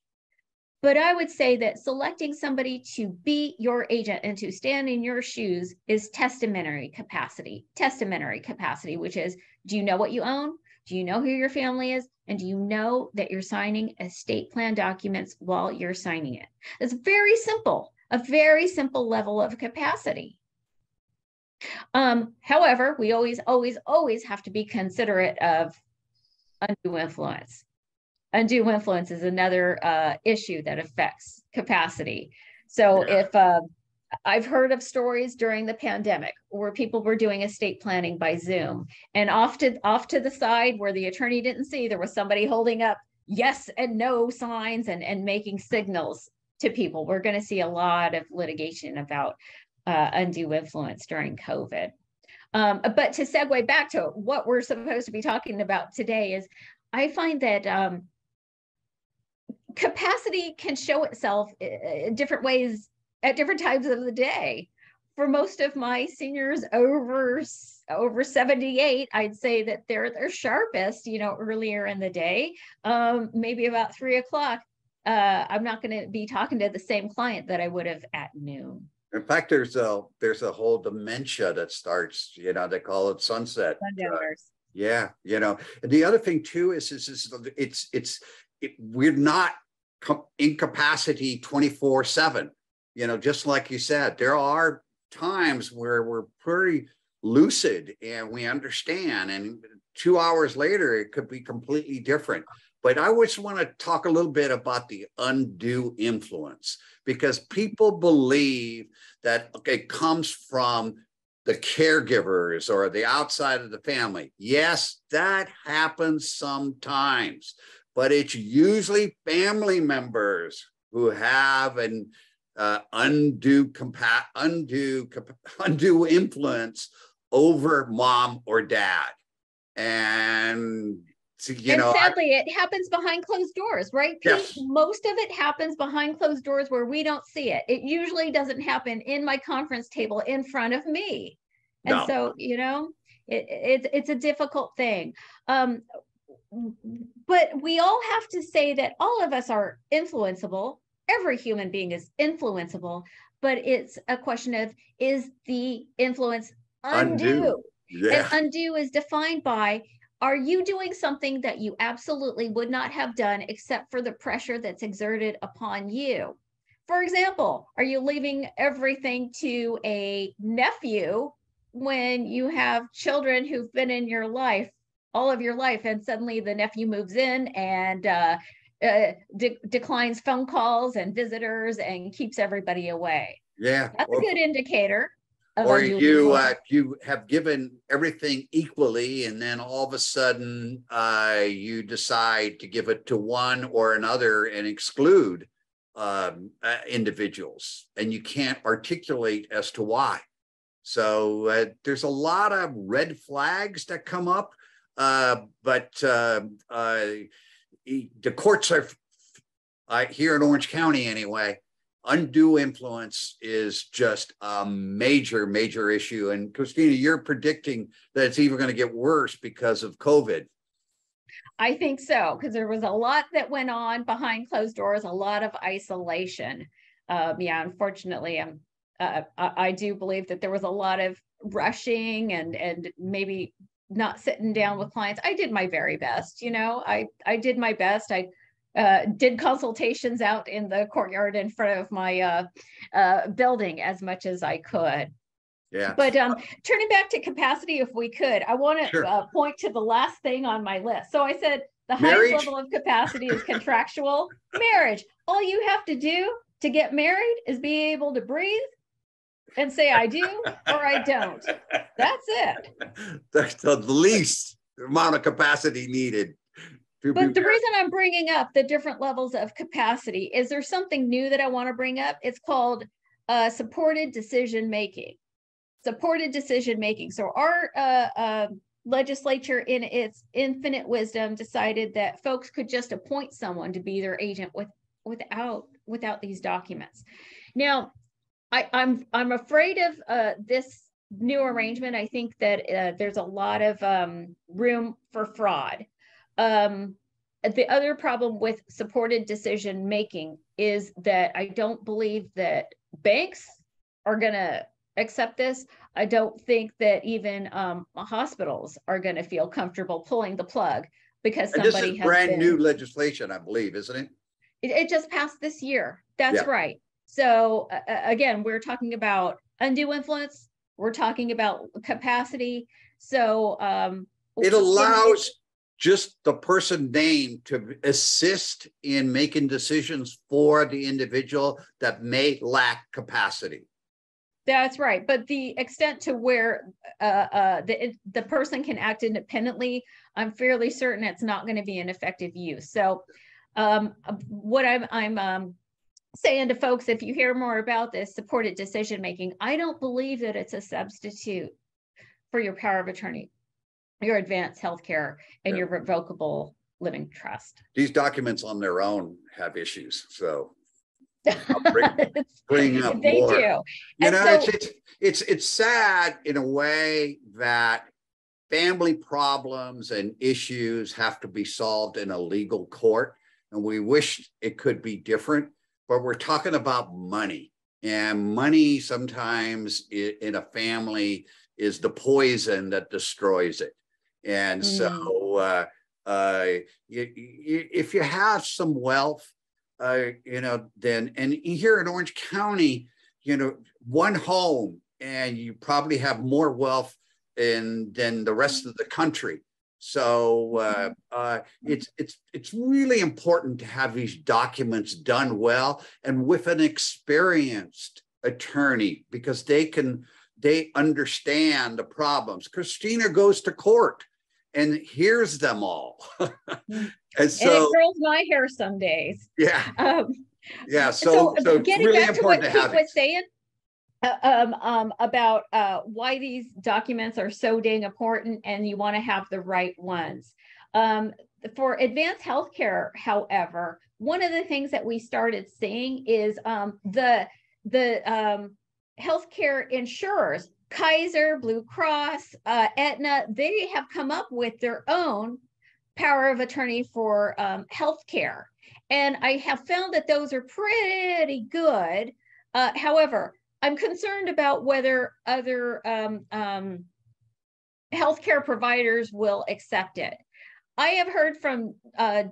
But I would say that selecting somebody to be your agent and to stand in your shoes is testamentary capacity. Testamentary capacity, which is, do you know what you own? Do you know who your family is? And do you know that you're signing estate plan documents while you're signing it? It's very simple, a very simple level of capacity. However, we always have to be considerate of undue influence. Undue influence is another issue that affects capacity. So yeah. If I've heard of stories during the pandemic where people were doing estate planning by Zoom, and off to the side where the attorney didn't see, there was somebody holding up yes and no signs and making signals to people. We're going to see a lot of litigation about undue influence during COVID. But to segue back to what we're supposed to be talking about today is, I find that capacity can show itself in different ways at different times of the day. For most of my seniors over 78, I'd say that they're their sharpest, you know, earlier in the day, maybe about 3 o'clock. I'm not going to be talking to the same client that I would have at noon. In fact, there's a whole dementia that starts, you know, they call it sunset. Yeah, you know. And the other thing too is we're not incapacity 24/7. You know, just like you said, there are times where we're pretty lucid and we understand, and 2 hours later it could be completely different. But I just want to talk a little bit about the undue influence, because people believe that, okay, it comes from the caregivers or the outside of the family. Yes, that happens sometimes, but it's usually family members who have an undue influence over mom or dad. And sadly, it happens behind closed doors, right, Pete? Yes. Most of it happens behind closed doors where we don't see it. It usually doesn't happen in my conference table in front of me. And no. So, you know, it's a difficult thing. But we all have to say that all of us are influenceable. Every human being is influenceable, but it's a question of, is the influence undue? Yeah. And undue is defined by, are you doing something that you absolutely would not have done except for the pressure that's exerted upon you? For example, are you leaving everything to a nephew when you have children who've been in your life all of your life, and suddenly the nephew moves in and declines phone calls and visitors and keeps everybody away? Yeah, that's a good indicator. Or you have given everything equally, and then all of a sudden you decide to give it to one or another and exclude individuals, and you can't articulate as to why. So there's a lot of red flags that come up, but the courts are, here in Orange County anyway, undue influence is just a major, major issue. And Christina, you're predicting that it's even going to get worse because of COVID. I think so, because there was a lot that went on behind closed doors, a lot of isolation. Yeah, unfortunately, I do believe that there was a lot of rushing and maybe not sitting down with clients. I did my very best, you know, I did my best. I did consultations out in the courtyard in front of my building as much as I could. Yeah. But turning back to capacity, if we could, I want to point to the last thing on my list. So I said the highest level of capacity is contractual marriage. All you have to do to get married is be able to breathe and say, I do or I don't. That's it. That's the least amount of capacity needed. But the reason I'm bringing up the different levels of capacity is there's something new that I want to bring up. It's called supported decision making. Supported decision making. So our legislature, in its infinite wisdom, decided that folks could just appoint someone to be their agent without these documents. Now, I'm afraid of this new arrangement. I think that there's a lot of room for fraud. The other problem with supported decision making is that I don't believe that banks are going to accept this. I don't think that even hospitals are going to feel comfortable pulling the plug because somebody has been. This is brand new legislation, I believe, isn't it? It just passed this year. That's right. So again, we're talking about undue influence. We're talking about capacity. So it allows just the person named to assist in making decisions for the individual that may lack capacity. That's right. But the extent to where the person can act independently, I'm fairly certain it's not going to be an effective use. So what I'm saying to folks, if you hear more about this supported decision making, I don't believe that it's a substitute for your power of attorney, your advanced healthcare, and your revocable living trust. These documents on their own have issues. So bring up they more. Do. You know, so, it's sad in a way that family problems and issues have to be solved in a legal court. And we wish it could be different, but we're talking about money. And money sometimes in a family is the poison that destroys it. And so if you have some wealth, you know, then, and here in Orange County, you know, one home, and you probably have more wealth than the rest of the country. So it's really important to have these documents done well and with an experienced attorney, because they understand the problems. Christina goes to court and hears them all. And so it curls my hair some days. Yeah. Yeah. So getting really back to what Pete was saying about why these documents are so dang important, and you want to have the right ones. For advanced healthcare, however, one of the things that we started seeing is the healthcare insurers, Kaiser, Blue Cross, Aetna, they have come up with their own power of attorney for healthcare. And I have found that those are pretty good. However, I'm concerned about whether other healthcare providers will accept it. I have heard from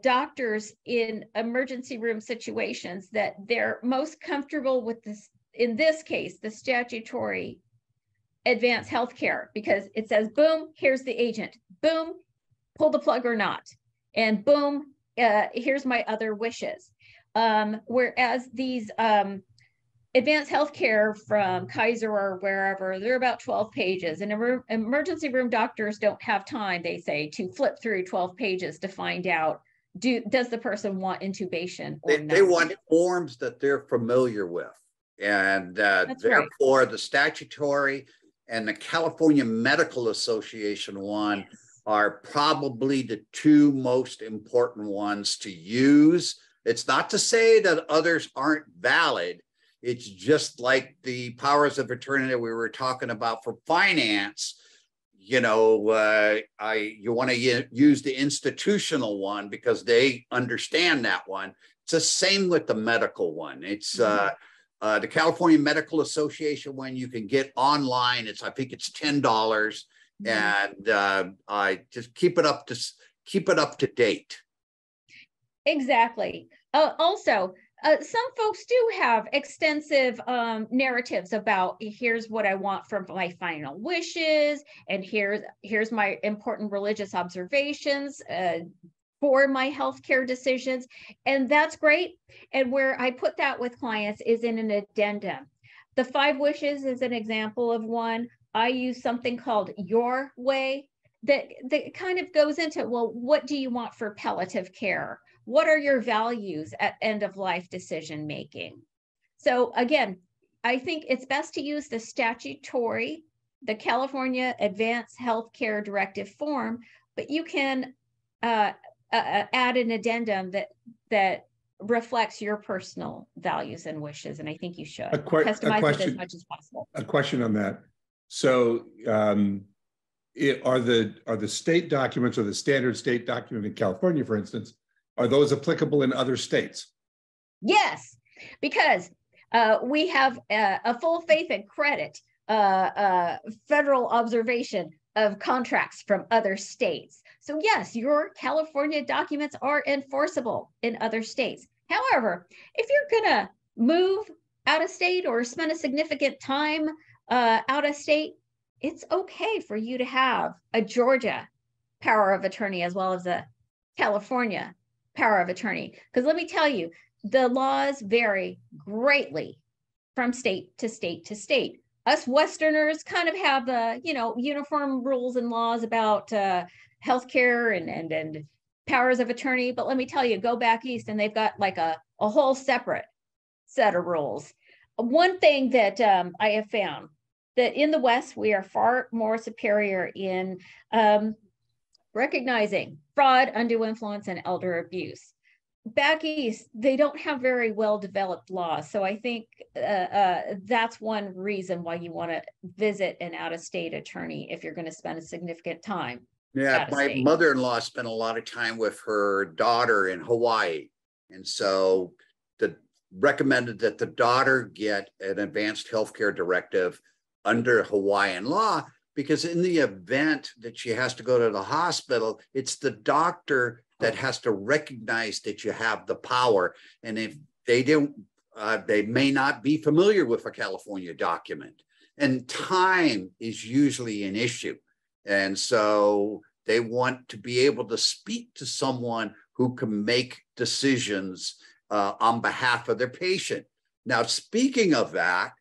doctors in emergency room situations that they're most comfortable with this, in this case, the statutory advanced healthcare, because it says, boom, here's the agent, boom, pull the plug or not, and boom, here's my other wishes. Whereas these advanced healthcare from Kaiser or wherever, they're about 12 pages, and emergency room doctors don't have time, they say, to flip through 12 pages to find out, does the person want intubation or not? They want forms that they're familiar with, and therefore right. The statutory and the California Medical Association one yes. are probably the two most important ones to use. It's not to say that others aren't valid. It's just like the powers of attorney that we were talking about for finance. You know, you want to use the institutional one because they understand that one. It's the same with the medical one. It's the California Medical Association one you can get online. It's, I think it's $10, mm-hmm. and I just keep it up to date. Exactly. Also. Some folks do have extensive narratives about here's what I want from my final wishes, and here's my important religious observations for my healthcare decisions, and that's great. And where I put that with clients is in an addendum. The 5 wishes is an example of one. I use something called Your Way that kind of goes into, well, what do you want for palliative care? What are your values at end of life decision making? So again, I think it's best to use the statutory, the California Advanced Healthcare Directive form, but you can add an addendum that reflects your personal values and wishes, and I think you should customize it as much as possible. A question on that. So are the state documents, or the standard state document in California, for instance, are those applicable in other states? Yes, because we have a full faith and credit federal observation of contracts from other states. So yes, your California documents are enforceable in other states. However, if you're gonna move out of state or spend a significant time out of state, it's okay for you to have a Georgia power of attorney as well as a California power of attorney, because let me tell you, the laws vary greatly from state to state to state. Us Westerners kind of have uniform rules and laws about healthcare and powers of attorney, but let me tell you, go back east and they've got like a whole separate set of rules. One thing that I have found, that in the West we are far more superior in recognizing fraud, undue influence, and elder abuse. Back east, they don't have very well-developed laws. So I think that's one reason why you want to visit an out-of-state attorney if you're going to spend a significant time. Yeah, my mother-in-law spent a lot of time with her daughter in Hawaii. And so recommended that the daughter get an advanced healthcare directive under Hawaiian law, because in the event that she has to go to the hospital, it's the doctor that has to recognize that you have the power. And if they don't, they may not be familiar with a California document. And time is usually an issue. And so they want to be able to speak to someone who can make decisions on behalf of their patient. Now, speaking of that,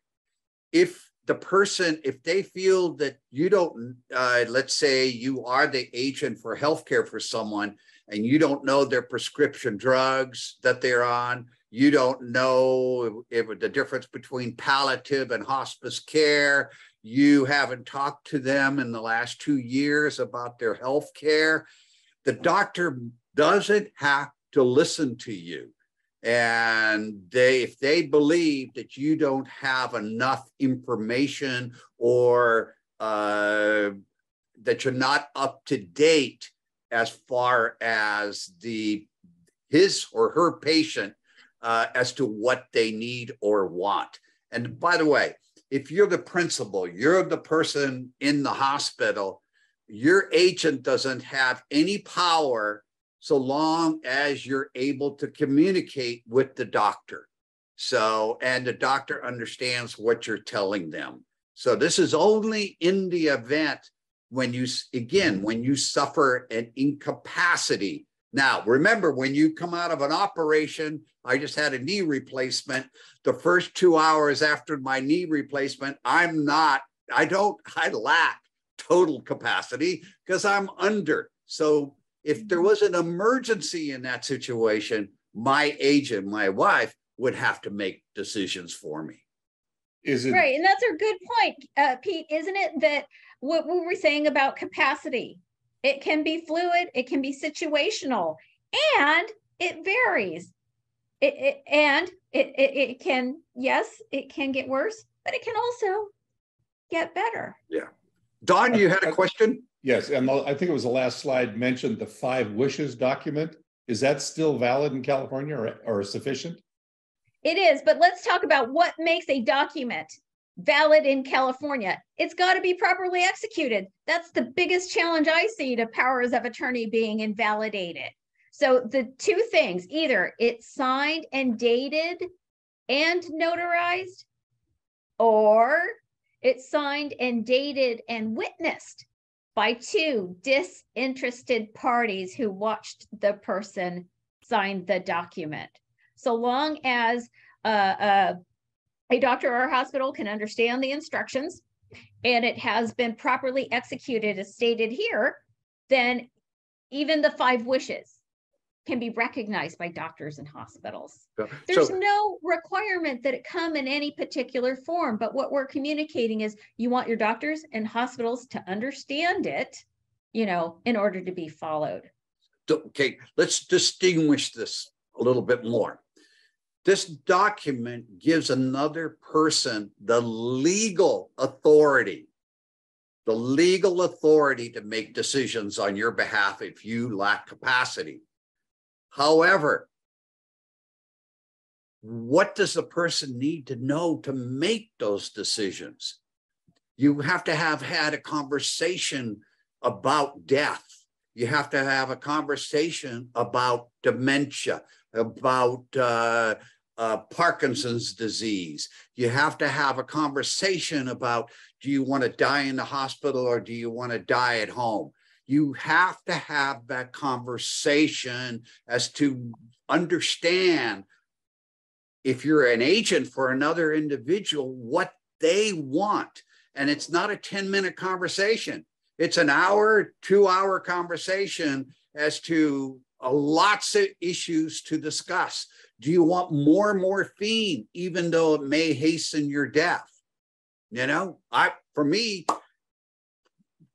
if they feel that you don't, let's say you are the agent for healthcare for someone and you don't know their prescription drugs that they're on, you don't know the difference between palliative and hospice care, you haven't talked to them in the last 2 years about their healthcare, the doctor doesn't have to listen to you. And if they believe that you don't have enough information or that you're not up to date as far as his or her patient as to what they need or want. And by the way, if you're the principal, you're the person in the hospital, your agent doesn't have any power so long as you're able to communicate with the doctor. So, and the doctor understands what you're telling them. So this is only in the event when you, again, when you suffer an incapacity. Now, remember, when you come out of an operation, I just had a knee replacement. The first 2 hours after my knee replacement, I lack total capacity because I'm under. So if there was an emergency in that situation, my agent, my wife, would have to make decisions for me. Right, and that's a good point, Pete, isn't it? That what we were saying about capacity, it can be fluid, it can be situational, and it varies. It can get worse, but it can also get better. Yeah. Don, you had a question? Yes, and I think it was the last slide mentioned the 5 wishes document. Is that still valid in California or sufficient? It is, but let's talk about what makes a document valid in California. It's got to be properly executed. That's the biggest challenge I see to powers of attorney being invalidated. So the 2 things, either it's signed and dated and notarized, or it's signed and dated and witnessed by 2 disinterested parties who watched the person sign the document. So long as a doctor or hospital can understand the instructions and it has been properly executed as stated here, then even the 5 wishes can be recognized by doctors and hospitals. There's no requirement that it come in any particular form, but what we're communicating is you want your doctors and hospitals to understand it, you know, in order to be followed. Okay, let's distinguish this a little bit more. This document gives another person the legal authority to make decisions on your behalf if you lack capacity. However, what does the person need to know to make those decisions? You have to have had a conversation about death. You have to have a conversation about dementia, about Parkinson's disease. You have to have a conversation about, do you want to die in the hospital or do you want to die at home? You have to have that conversation as to understand if you're an agent for another individual, what they want. And it's not a 10-minute conversation. It's an hour, 2-hour conversation as to lots of issues to discuss. Do you want more morphine, even though it may hasten your death? You know, for me,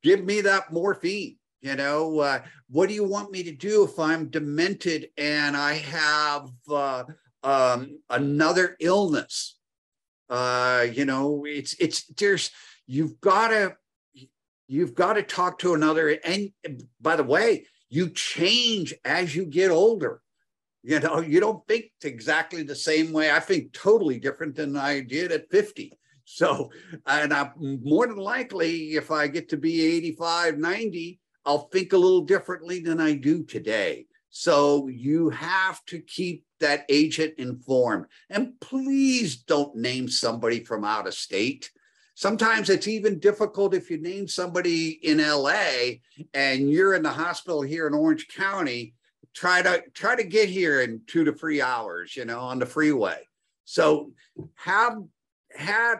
give me that morphine. You know, what do you want me to do if I'm demented and I have another illness? You know, you've got to talk to another. And by the way, you change as you get older. You know, you don't think exactly the same way. I think totally different than I did at 50. So, and I'm more than likely, if I get to be 85, 90, I'll think a little differently than I do today. So you have to keep that agent informed. And please don't name somebody from out of state. Sometimes it's even difficult if you name somebody in LA and you're in the hospital here in Orange County, try to get here in 2 to 3 hours, you know, on the freeway. So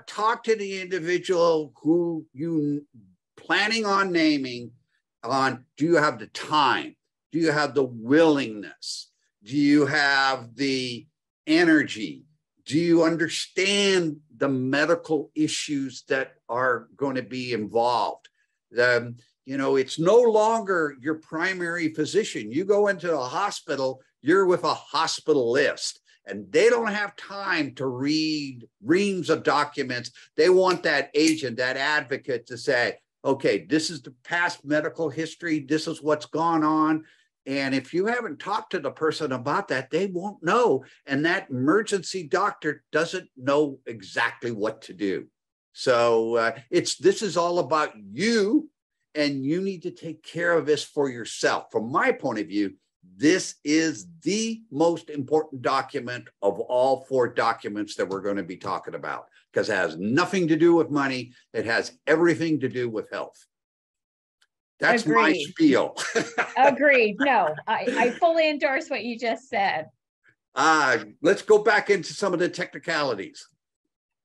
talk to the individual who you planning on naming on, do you have the time? Do you have the willingness? Do you have the energy? Do you understand the medical issues that are going to be involved? You know, it's no longer your primary physician. You go into a hospital, you're with a hospital list, and they don't have time to read reams of documents. They want that agent, that advocate to say, okay, this is the past medical history. This is what's gone on. And if you haven't talked to the person about that, they won't know. And that emergency doctor doesn't know exactly what to do. So this is all about you and you need to take care of this for yourself. From my point of view, this is the most important document of all four documents that we're going to be talking about, because it has nothing to do with money. It has everything to do with health. That's Agreed. My spiel. Agreed. No, I fully endorse what you just said. Let's go back into some of the technicalities.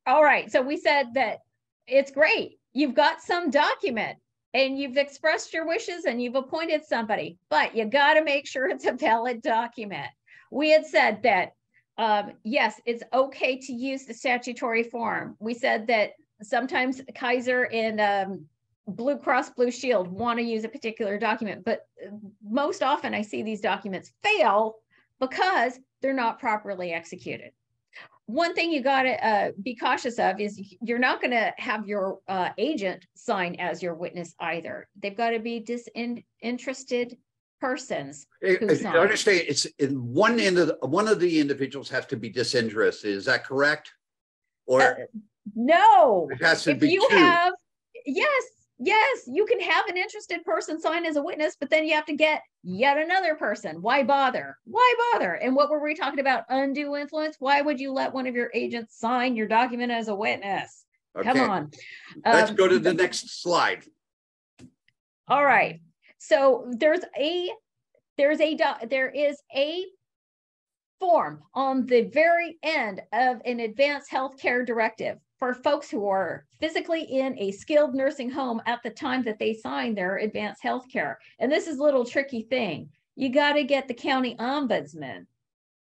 All right. So we said that it's great. You've got some document and you've expressed your wishes and you've appointed somebody, but you got to make sure it's a valid document. We had said that, yes, it's okay to use the statutory form. We said that sometimes Kaiser and Blue Cross Blue Shield want to use a particular document, but most often I see these documents fail because they're not properly executed. One thing you got to be cautious of is you're not going to have your agent sign as your witness either. They've got to be disinterested persons. I understand it's in one end of one of the individuals has to be disinterested. Is that correct? Or no? It has to if be you two. Have yes. Yes, you can have an interested person sign as a witness, but then you have to get yet another person. Why bother? Why bother? And what were we talking about? Undue influence. Why would you let one of your agents sign your document as a witness? Okay. Come on. Let's go to the next slide. All right. So there is a form on the very end of an advanced healthcare directive for folks who are physically in a skilled nursing home at the time that they sign their advanced health care. And this is a little tricky thing. You got to get the county ombudsman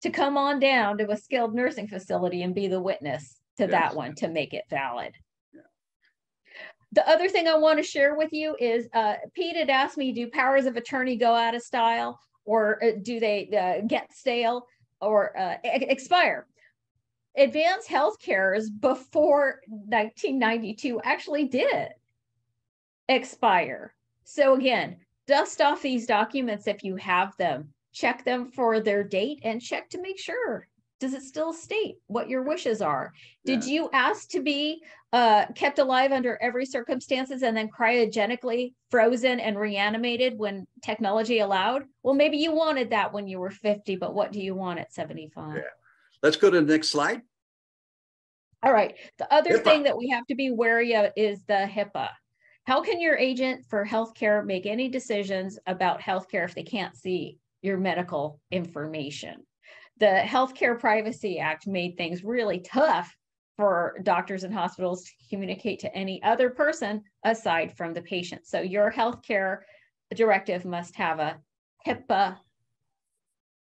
to come on down to a skilled nursing facility and be the witness to that one to make it valid. Yeah. The other thing I want to share with you is Pete had asked me, do powers of attorney go out of style, or do they get stale or expire? Advanced health cares before 1992 actually did expire. So again, dust off these documents if you have them, check them for their date and check to make sure. Does it still state what your wishes are? Yeah. Did you ask to be kept alive under every circumstances and then cryogenically frozen and reanimated when technology allowed? Well, maybe you wanted that when you were 50, but what do you want at 75? Yeah. Let's go to the next slide. All right. The other thing that we have to be wary of is the HIPAA. How can your agent for healthcare make any decisions about healthcare if they can't see your medical information? The Healthcare Privacy Act made things really tough for doctors and hospitals to communicate to any other person aside from the patient. So your healthcare directive must have a HIPAA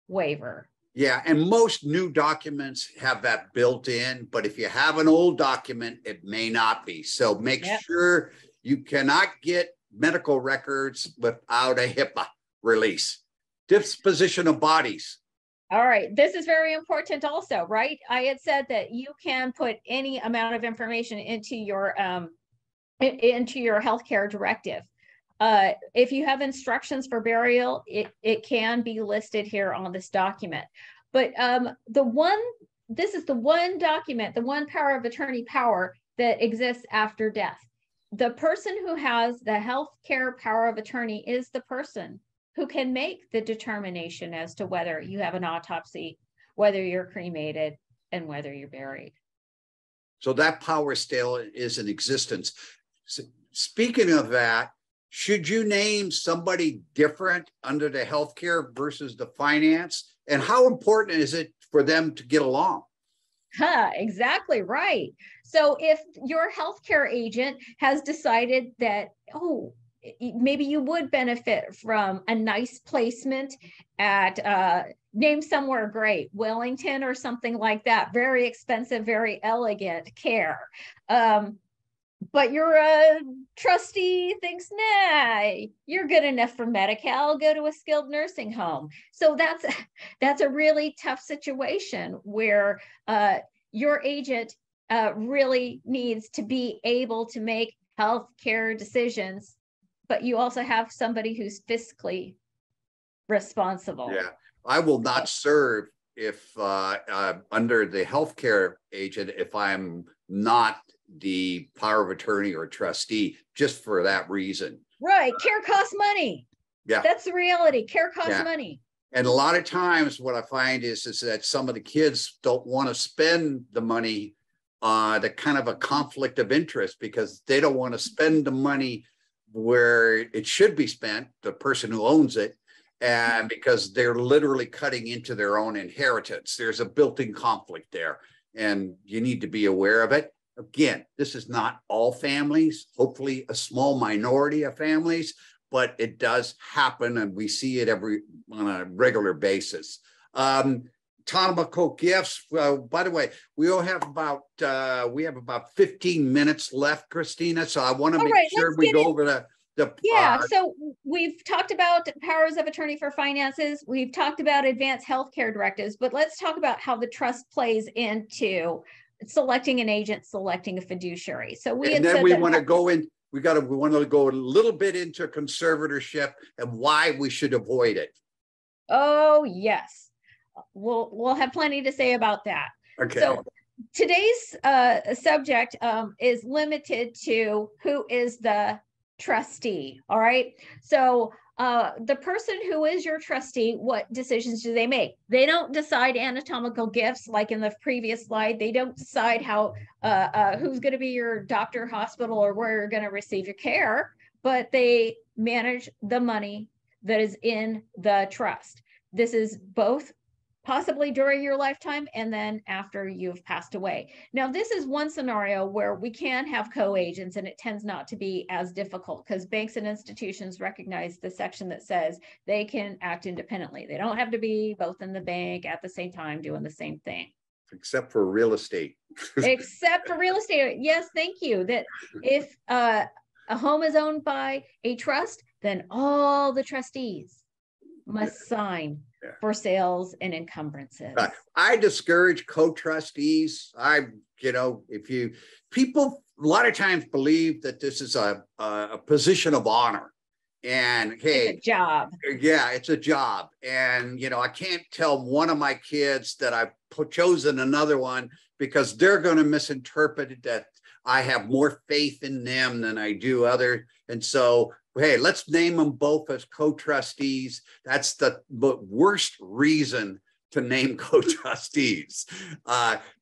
waiver. Yeah, and most new documents have that built in, but if you have an old document, it may not be. So make sure you cannot get medical records without a HIPAA release. Disposition of bodies. All right, this is very important also, right? I had said that you can put any amount of information into your healthcare directive. If you have instructions for burial, it can be listed here on this document. But this is the one document, the one power of attorney power that exists after death. The person who has the healthcare power of attorney is the person who can make the determination as to whether you have an autopsy, whether you're cremated, and whether you're buried. So that power still is in existence. So speaking of that, should you name somebody different under the healthcare versus the finance? And how important is it for them to get along? Exactly right. So if your healthcare agent has decided that, oh, maybe you would benefit from a nice placement at name somewhere great, Wellington or something like that, very expensive, very elegant care. But your trustee thinks, nah, you're good enough for Medi-Cal, go to a skilled nursing home. So that's a really tough situation where your agent really needs to be able to make healthcare decisions, but you also have somebody who's fiscally responsible. Yeah, I will not serve if under the healthcare agent if I'm not the power of attorney or trustee, just for that reason. Right. Care costs money. Yeah. That's the reality. Care costs money. And a lot of times what I find is that some of the kids don't want to spend the money. That kind of a conflict of interest, because they don't want to spend the money where it should be spent, the person who owns it, and because they're literally cutting into their own inheritance. There's a built-in conflict there, and you need to be aware of it. Again, this is not all families, hopefully a small minority of families, but it does happen, and we see it on a regular basis. Autonomical gifts. By the way, we all have about 15 minutes left, Christina. So I want to make sure we go over the so we've talked about powers of attorney for finances. We've talked about advanced healthcare directives, but let's talk about how the trust plays into selecting an agent, selecting a fiduciary. So we and then we want to go in. We want to go a little bit into conservatorship and why we should avoid it. Oh yes. We'll have plenty to say about that. Okay. So today's subject is limited to who is the trustee. All right. So the person who is your trustee, what decisions do they make? They don't decide anatomical gifts like in the previous slide. They don't decide how who's going to be your doctor, hospital, or where you're going to receive your care, but they manage the money that is in the trust. This is both possibly during your lifetime and then after you've passed away. Now, this is one scenario where we can have co-agents, and it tends not to be as difficult because banks and institutions recognize the section that says they can act independently. They don't have to be both in the bank at the same time doing the same thing. Except for real estate. Except for real estate. Yes, thank you. That if a home is owned by a trust, then all the trustees must sign for sales and encumbrances. I discourage co-trustees. People a lot of times believe that this is a position of honor, and hey, it's a job. Yeah, it's a job, and I can't tell one of my kids that I've chosen another one because they're going to misinterpret it that I have more faith in them than I do others, and so. Hey, let's name them both as co-trustees. That's the worst reason to name co-trustees.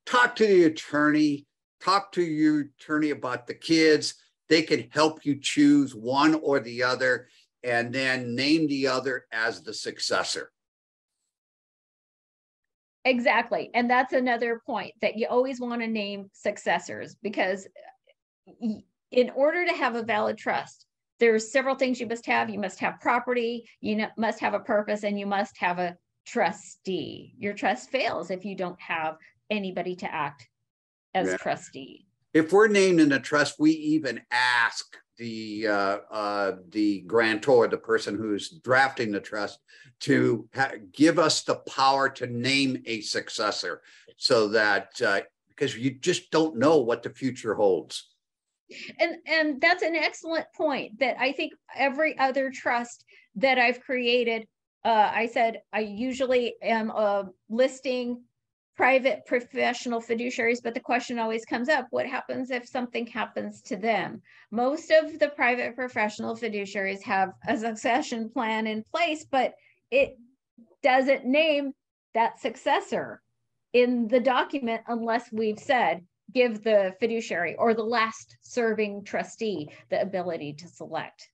Talk to the attorney. Talk to your attorney about the kids. They can help you choose one or the other, and then name the other as the successor. Exactly. And that's another point, that you always want to name successors, because in order to have a valid trust, there's several things you must have. You must have property, you must have a purpose, and you must have a trustee. Your trust fails if you don't have anybody to act as trustee. If we're named in a trust, we even ask the grantor, the person who's drafting the trust, to give us the power to name a successor, so that because you just don't know what the future holds. And that's an excellent point that I think every other trust that I've created, I said, I usually am listing private professional fiduciaries, but the question always comes up, what happens if something happens to them? Most of the private professional fiduciaries have a succession plan in place, but it doesn't name that successor in the document unless we've said, give the fiduciary or the last serving trustee the ability to select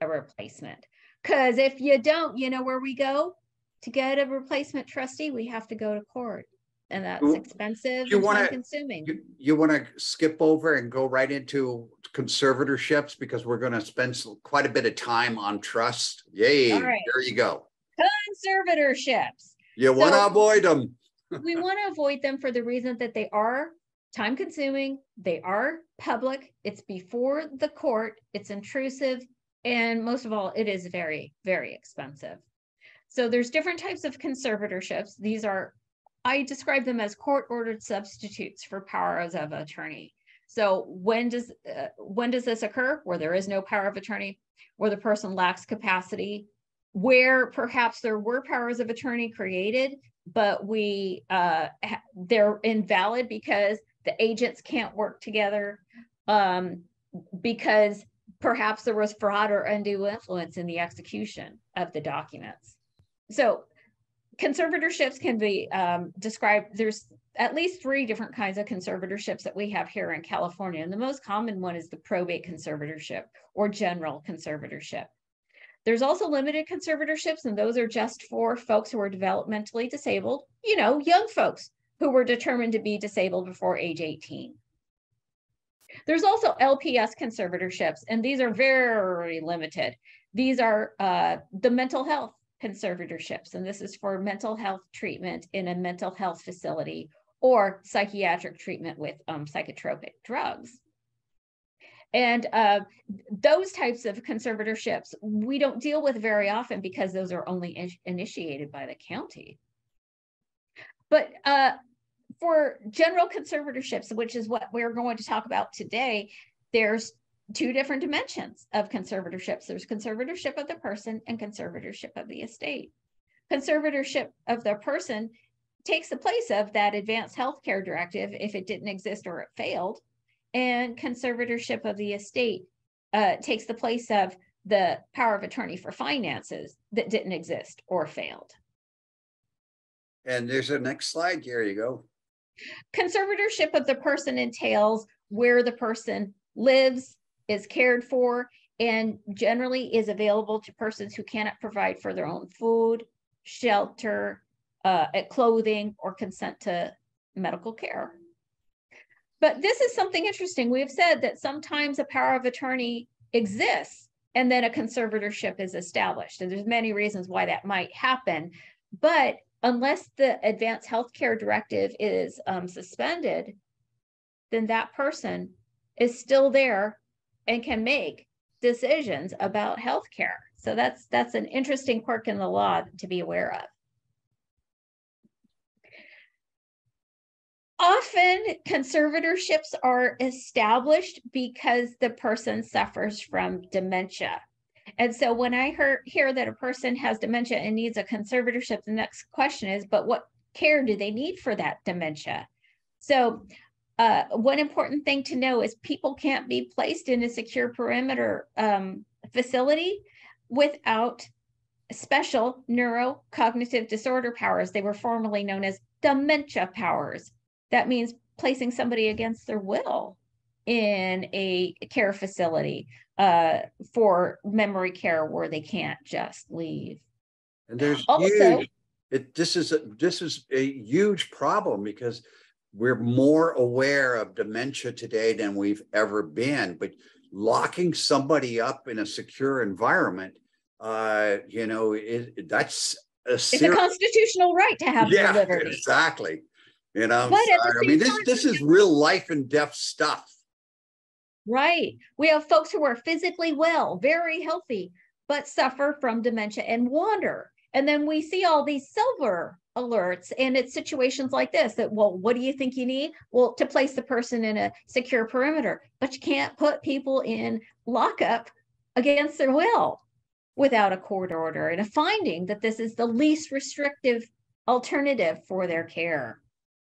a replacement. Because if you don't, you know where we go? To get a replacement trustee, we have to go to court. And that's expensive and time-consuming. You want to skip over and go right into conservatorships, because we're going to spend quite a bit of time on trust. Yay, all right. There you go. Conservatorships. You want to avoid them. We want to avoid them for the reason that they are time consuming, they are public, it's before the court, it's intrusive, and most of all, it is very, very expensive. So there's different types of conservatorships. These are, I describe them as court-ordered substitutes for powers of attorney. So when does this occur? Where there is no power of attorney, where the person lacks capacity, where perhaps there were powers of attorney created, but they're invalid because the agents can't work together, because Perhaps there was fraud or undue influence in the execution of the documents. So conservatorships can be described, there's at least three different kinds of conservatorships that we have here in California. And the most common one is the probate conservatorship or general conservatorship. There's also limited conservatorships, and those are just for folks who are developmentally disabled, you know, young folks who were determined to be disabled before age 18. There's also LPS conservatorships, and these are very limited. These are the mental health conservatorships, and this is for mental health treatment in a mental health facility or psychiatric treatment with psychotropic drugs. And those types of conservatorships, we don't deal with very often because those are only initiated by the county. But for general conservatorships, which is what we're going to talk about today, there's two different dimensions of conservatorships. There's conservatorship of the person and conservatorship of the estate. Conservatorship of the person takes the place of that advanced healthcare directive if it didn't exist or it failed, and conservatorship of the estate takes the place of the power of attorney for finances that didn't exist or failed. And there's a next slide. Here you go. Conservatorship of the person entails where the person lives, is cared for, and generally is available to persons who cannot provide for their own food, shelter, clothing, or consent to medical care. But this is something interesting. We have said that sometimes a power of attorney exists and then a conservatorship is established. And there's many reasons why that might happen. But unless the advanced healthcare directive is suspended, then that person is still there and can make decisions about healthcare. So that's an interesting quirk in the law to be aware of. Often conservatorships are established because the person suffers from dementia. And so when I hear that a person has dementia and needs a conservatorship, the next question is, but what care do they need for that dementia? So one important thing to know is people can't be placed in a secure perimeter facility without special neurocognitive disorder powers. They were formerly known as dementia powers. That means placing somebody against their will in a care facility for memory care where they can't just leave. And there's also huge, this is a huge problem because we're more aware of dementia today than we've ever been, but locking somebody up in a secure environment, you know, that's a serious, it's a constitutional right to have their liberty. Exactly. You know, I mean, this is real life and death stuff. Right. We have folks who are physically well, very healthy, but suffer from dementia and wander. And then we see all these silver alerts, and it's situations like this that, well, what do you think you need? Well, to place the person in a secure perimeter, but you can't put people in lockup against their will without a court order and a finding that this is the least restrictive alternative for their care.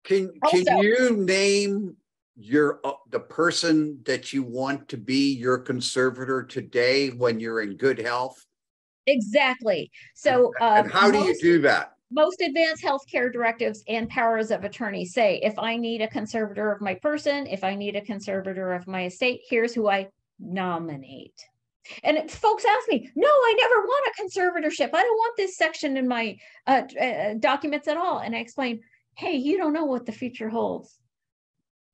Can you name your the person that you want to be your conservator today when you're in good health? Exactly. So, and how do you do that? Most advanced healthcare directives and powers of attorney say, if I need a conservator of my person, if I need a conservator of my estate, here's who I nominate. And folks ask me, no, I never want a conservatorship. I don't want this section in my documents at all. And I explain, hey, you don't know what the future holds.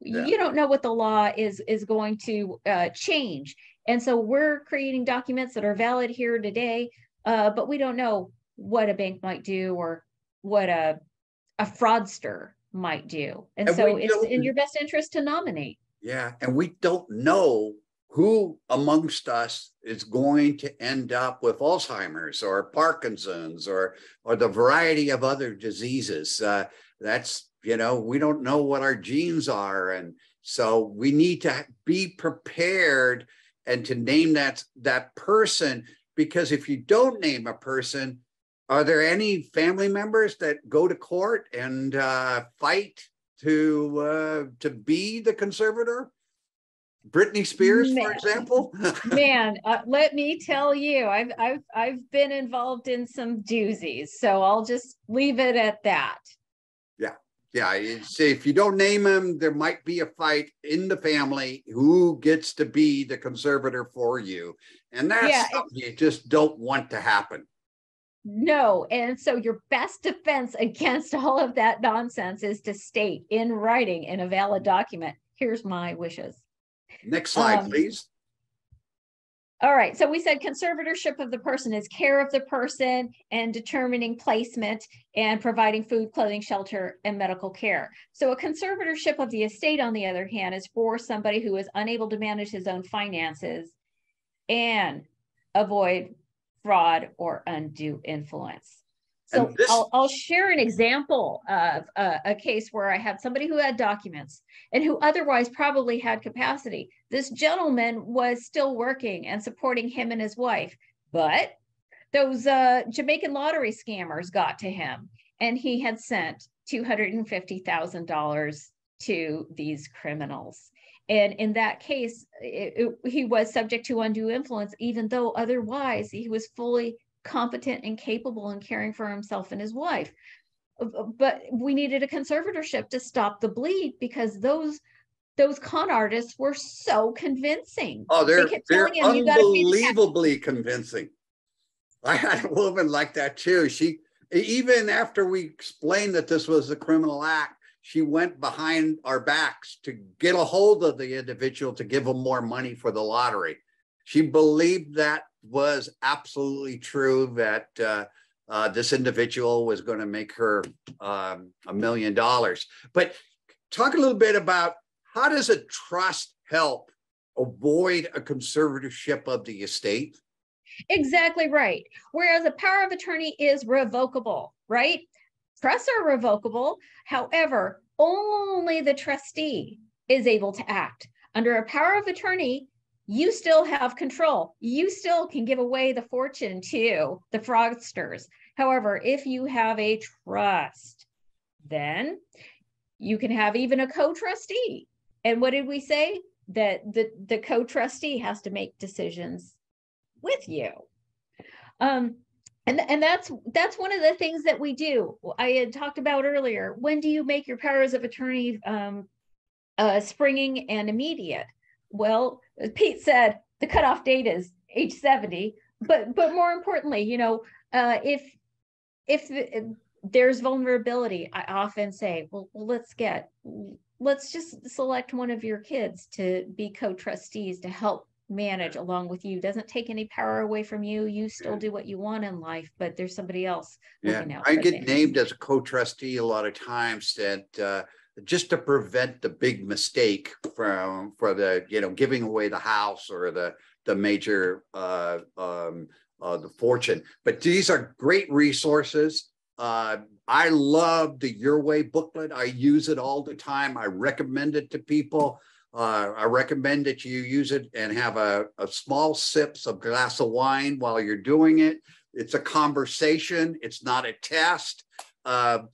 Yeah. You don't know what the law is going to change. And so we're creating documents that are valid here today, but we don't know what a bank might do or what a fraudster might do. And so it's in your best interest to nominate. Yeah, and we don't know who amongst us is going to end up with Alzheimer's or Parkinson's or the variety of other diseases. That's, you know, we don't know what our genes are. And so we need to be prepared and to name that person, because if you don't name a person, are there any family members that go to court and fight to be the conservator? Britney Spears, man, for example? Man, let me tell you, I've been involved in some doozies, so I'll just leave it at that. Yeah, yeah. You see, if you don't name them, there might be a fight in the family who gets to be the conservator for you, and that's something you just don't want to happen. No, and so your best defense against all of that nonsense is to state in writing in a valid document, here's my wishes. Next slide, please. All right, so we said conservatorship of the person is care of the person and determining placement and providing food, clothing, shelter, and medical care. So a conservatorship of the estate, on the other hand, is for somebody who is unable to manage his own finances and avoid fraud or undue influence. So I'll share an example of a case where I had somebody who had documents and who otherwise probably had capacity. This gentleman was still working and supporting him and his wife, but those Jamaican lottery scammers got to him, and he had sent $250,000 to these criminals. And in that case, he was subject to undue influence, even though otherwise he was fully competent and capable in caring for himself and his wife. But we needed a conservatorship to stop the bleed, because those con artists were so convincing. Oh, they're unbelievably convincing. I had a woman like that too. She, even after we explained that this was a criminal act, she went behind our backs to get a hold of the individual to give them more money for the lottery. She believed that was absolutely true, that this individual was going to make her $1 million. But talk a little bit about, how does a trust help avoid a conservatorship of the estate? Exactly right. Whereas a power of attorney is revocable, right? Trusts are revocable. However, only the trustee is able to act. Under a power of attorney, you still have control. You still can give away the fortune to the fraudsters. However, if you have a trust, then you can have even a co-trustee. And what did we say? That the co-trustee has to make decisions with you. And that's one of the things that we do. I had talked about earlier, when do you make your powers of attorney springing and immediate? Well, as Pete said, the cutoff date is age 70, but more importantly, you know, if there's vulnerability, I often say, well, let's just select one of your kids to be co-trustees to help manage along with you. Doesn't take any power away from you. You still do what you want in life, but there's somebody else. Yeah, I get named as a co-trustee a lot of times, that just to prevent the big mistake for the, you know, giving away the house or the major the fortune. But these are great resources. I love the Your Way booklet. I use it all the time. I recommend it to people. I recommend that you use it and have a small sips of glass of wine while you're doing it. It's a conversation. It's not a test. The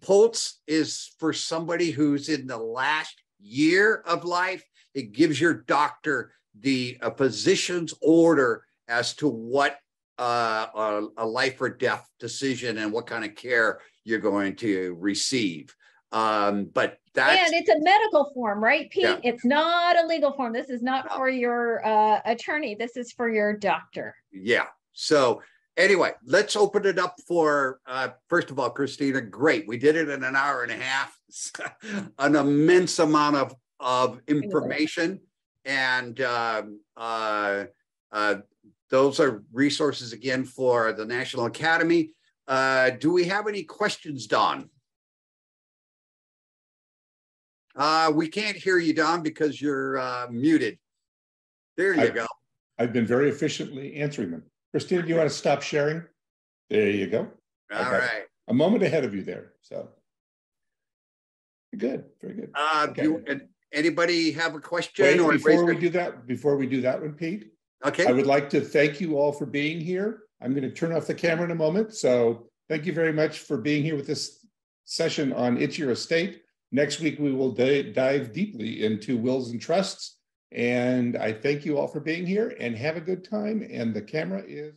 POLST is for somebody who's in the last year of life. It gives your doctor a physician's order as to what a life or death decision and what kind of care you're going to receive. But and it's a medical form, right, Pete? Yeah. It's not a legal form. This is not for your attorney. This is for your doctor. Yeah. So anyway, let's open it up for, first of all, Christina, great. We did it in an hour and a half, an immense amount of information. And those are resources, again, for the National Academy. Do we have any questions, Don? We can't hear you, Don, because you're muted. There you go. I've been very efficiently answering them. Christina, do you want to stop sharing? There you go. All right. A moment ahead of you there. So good, very good. Okay. Anybody have a question? Before we do that one, Pete, okay. I would like to thank you all for being here. I'm going to turn off the camera in a moment. So thank you very much for being here with this session on It's Your Estate. Next week, we will dive deeply into wills and trusts And I thank you all for being here and have a good time. And the camera is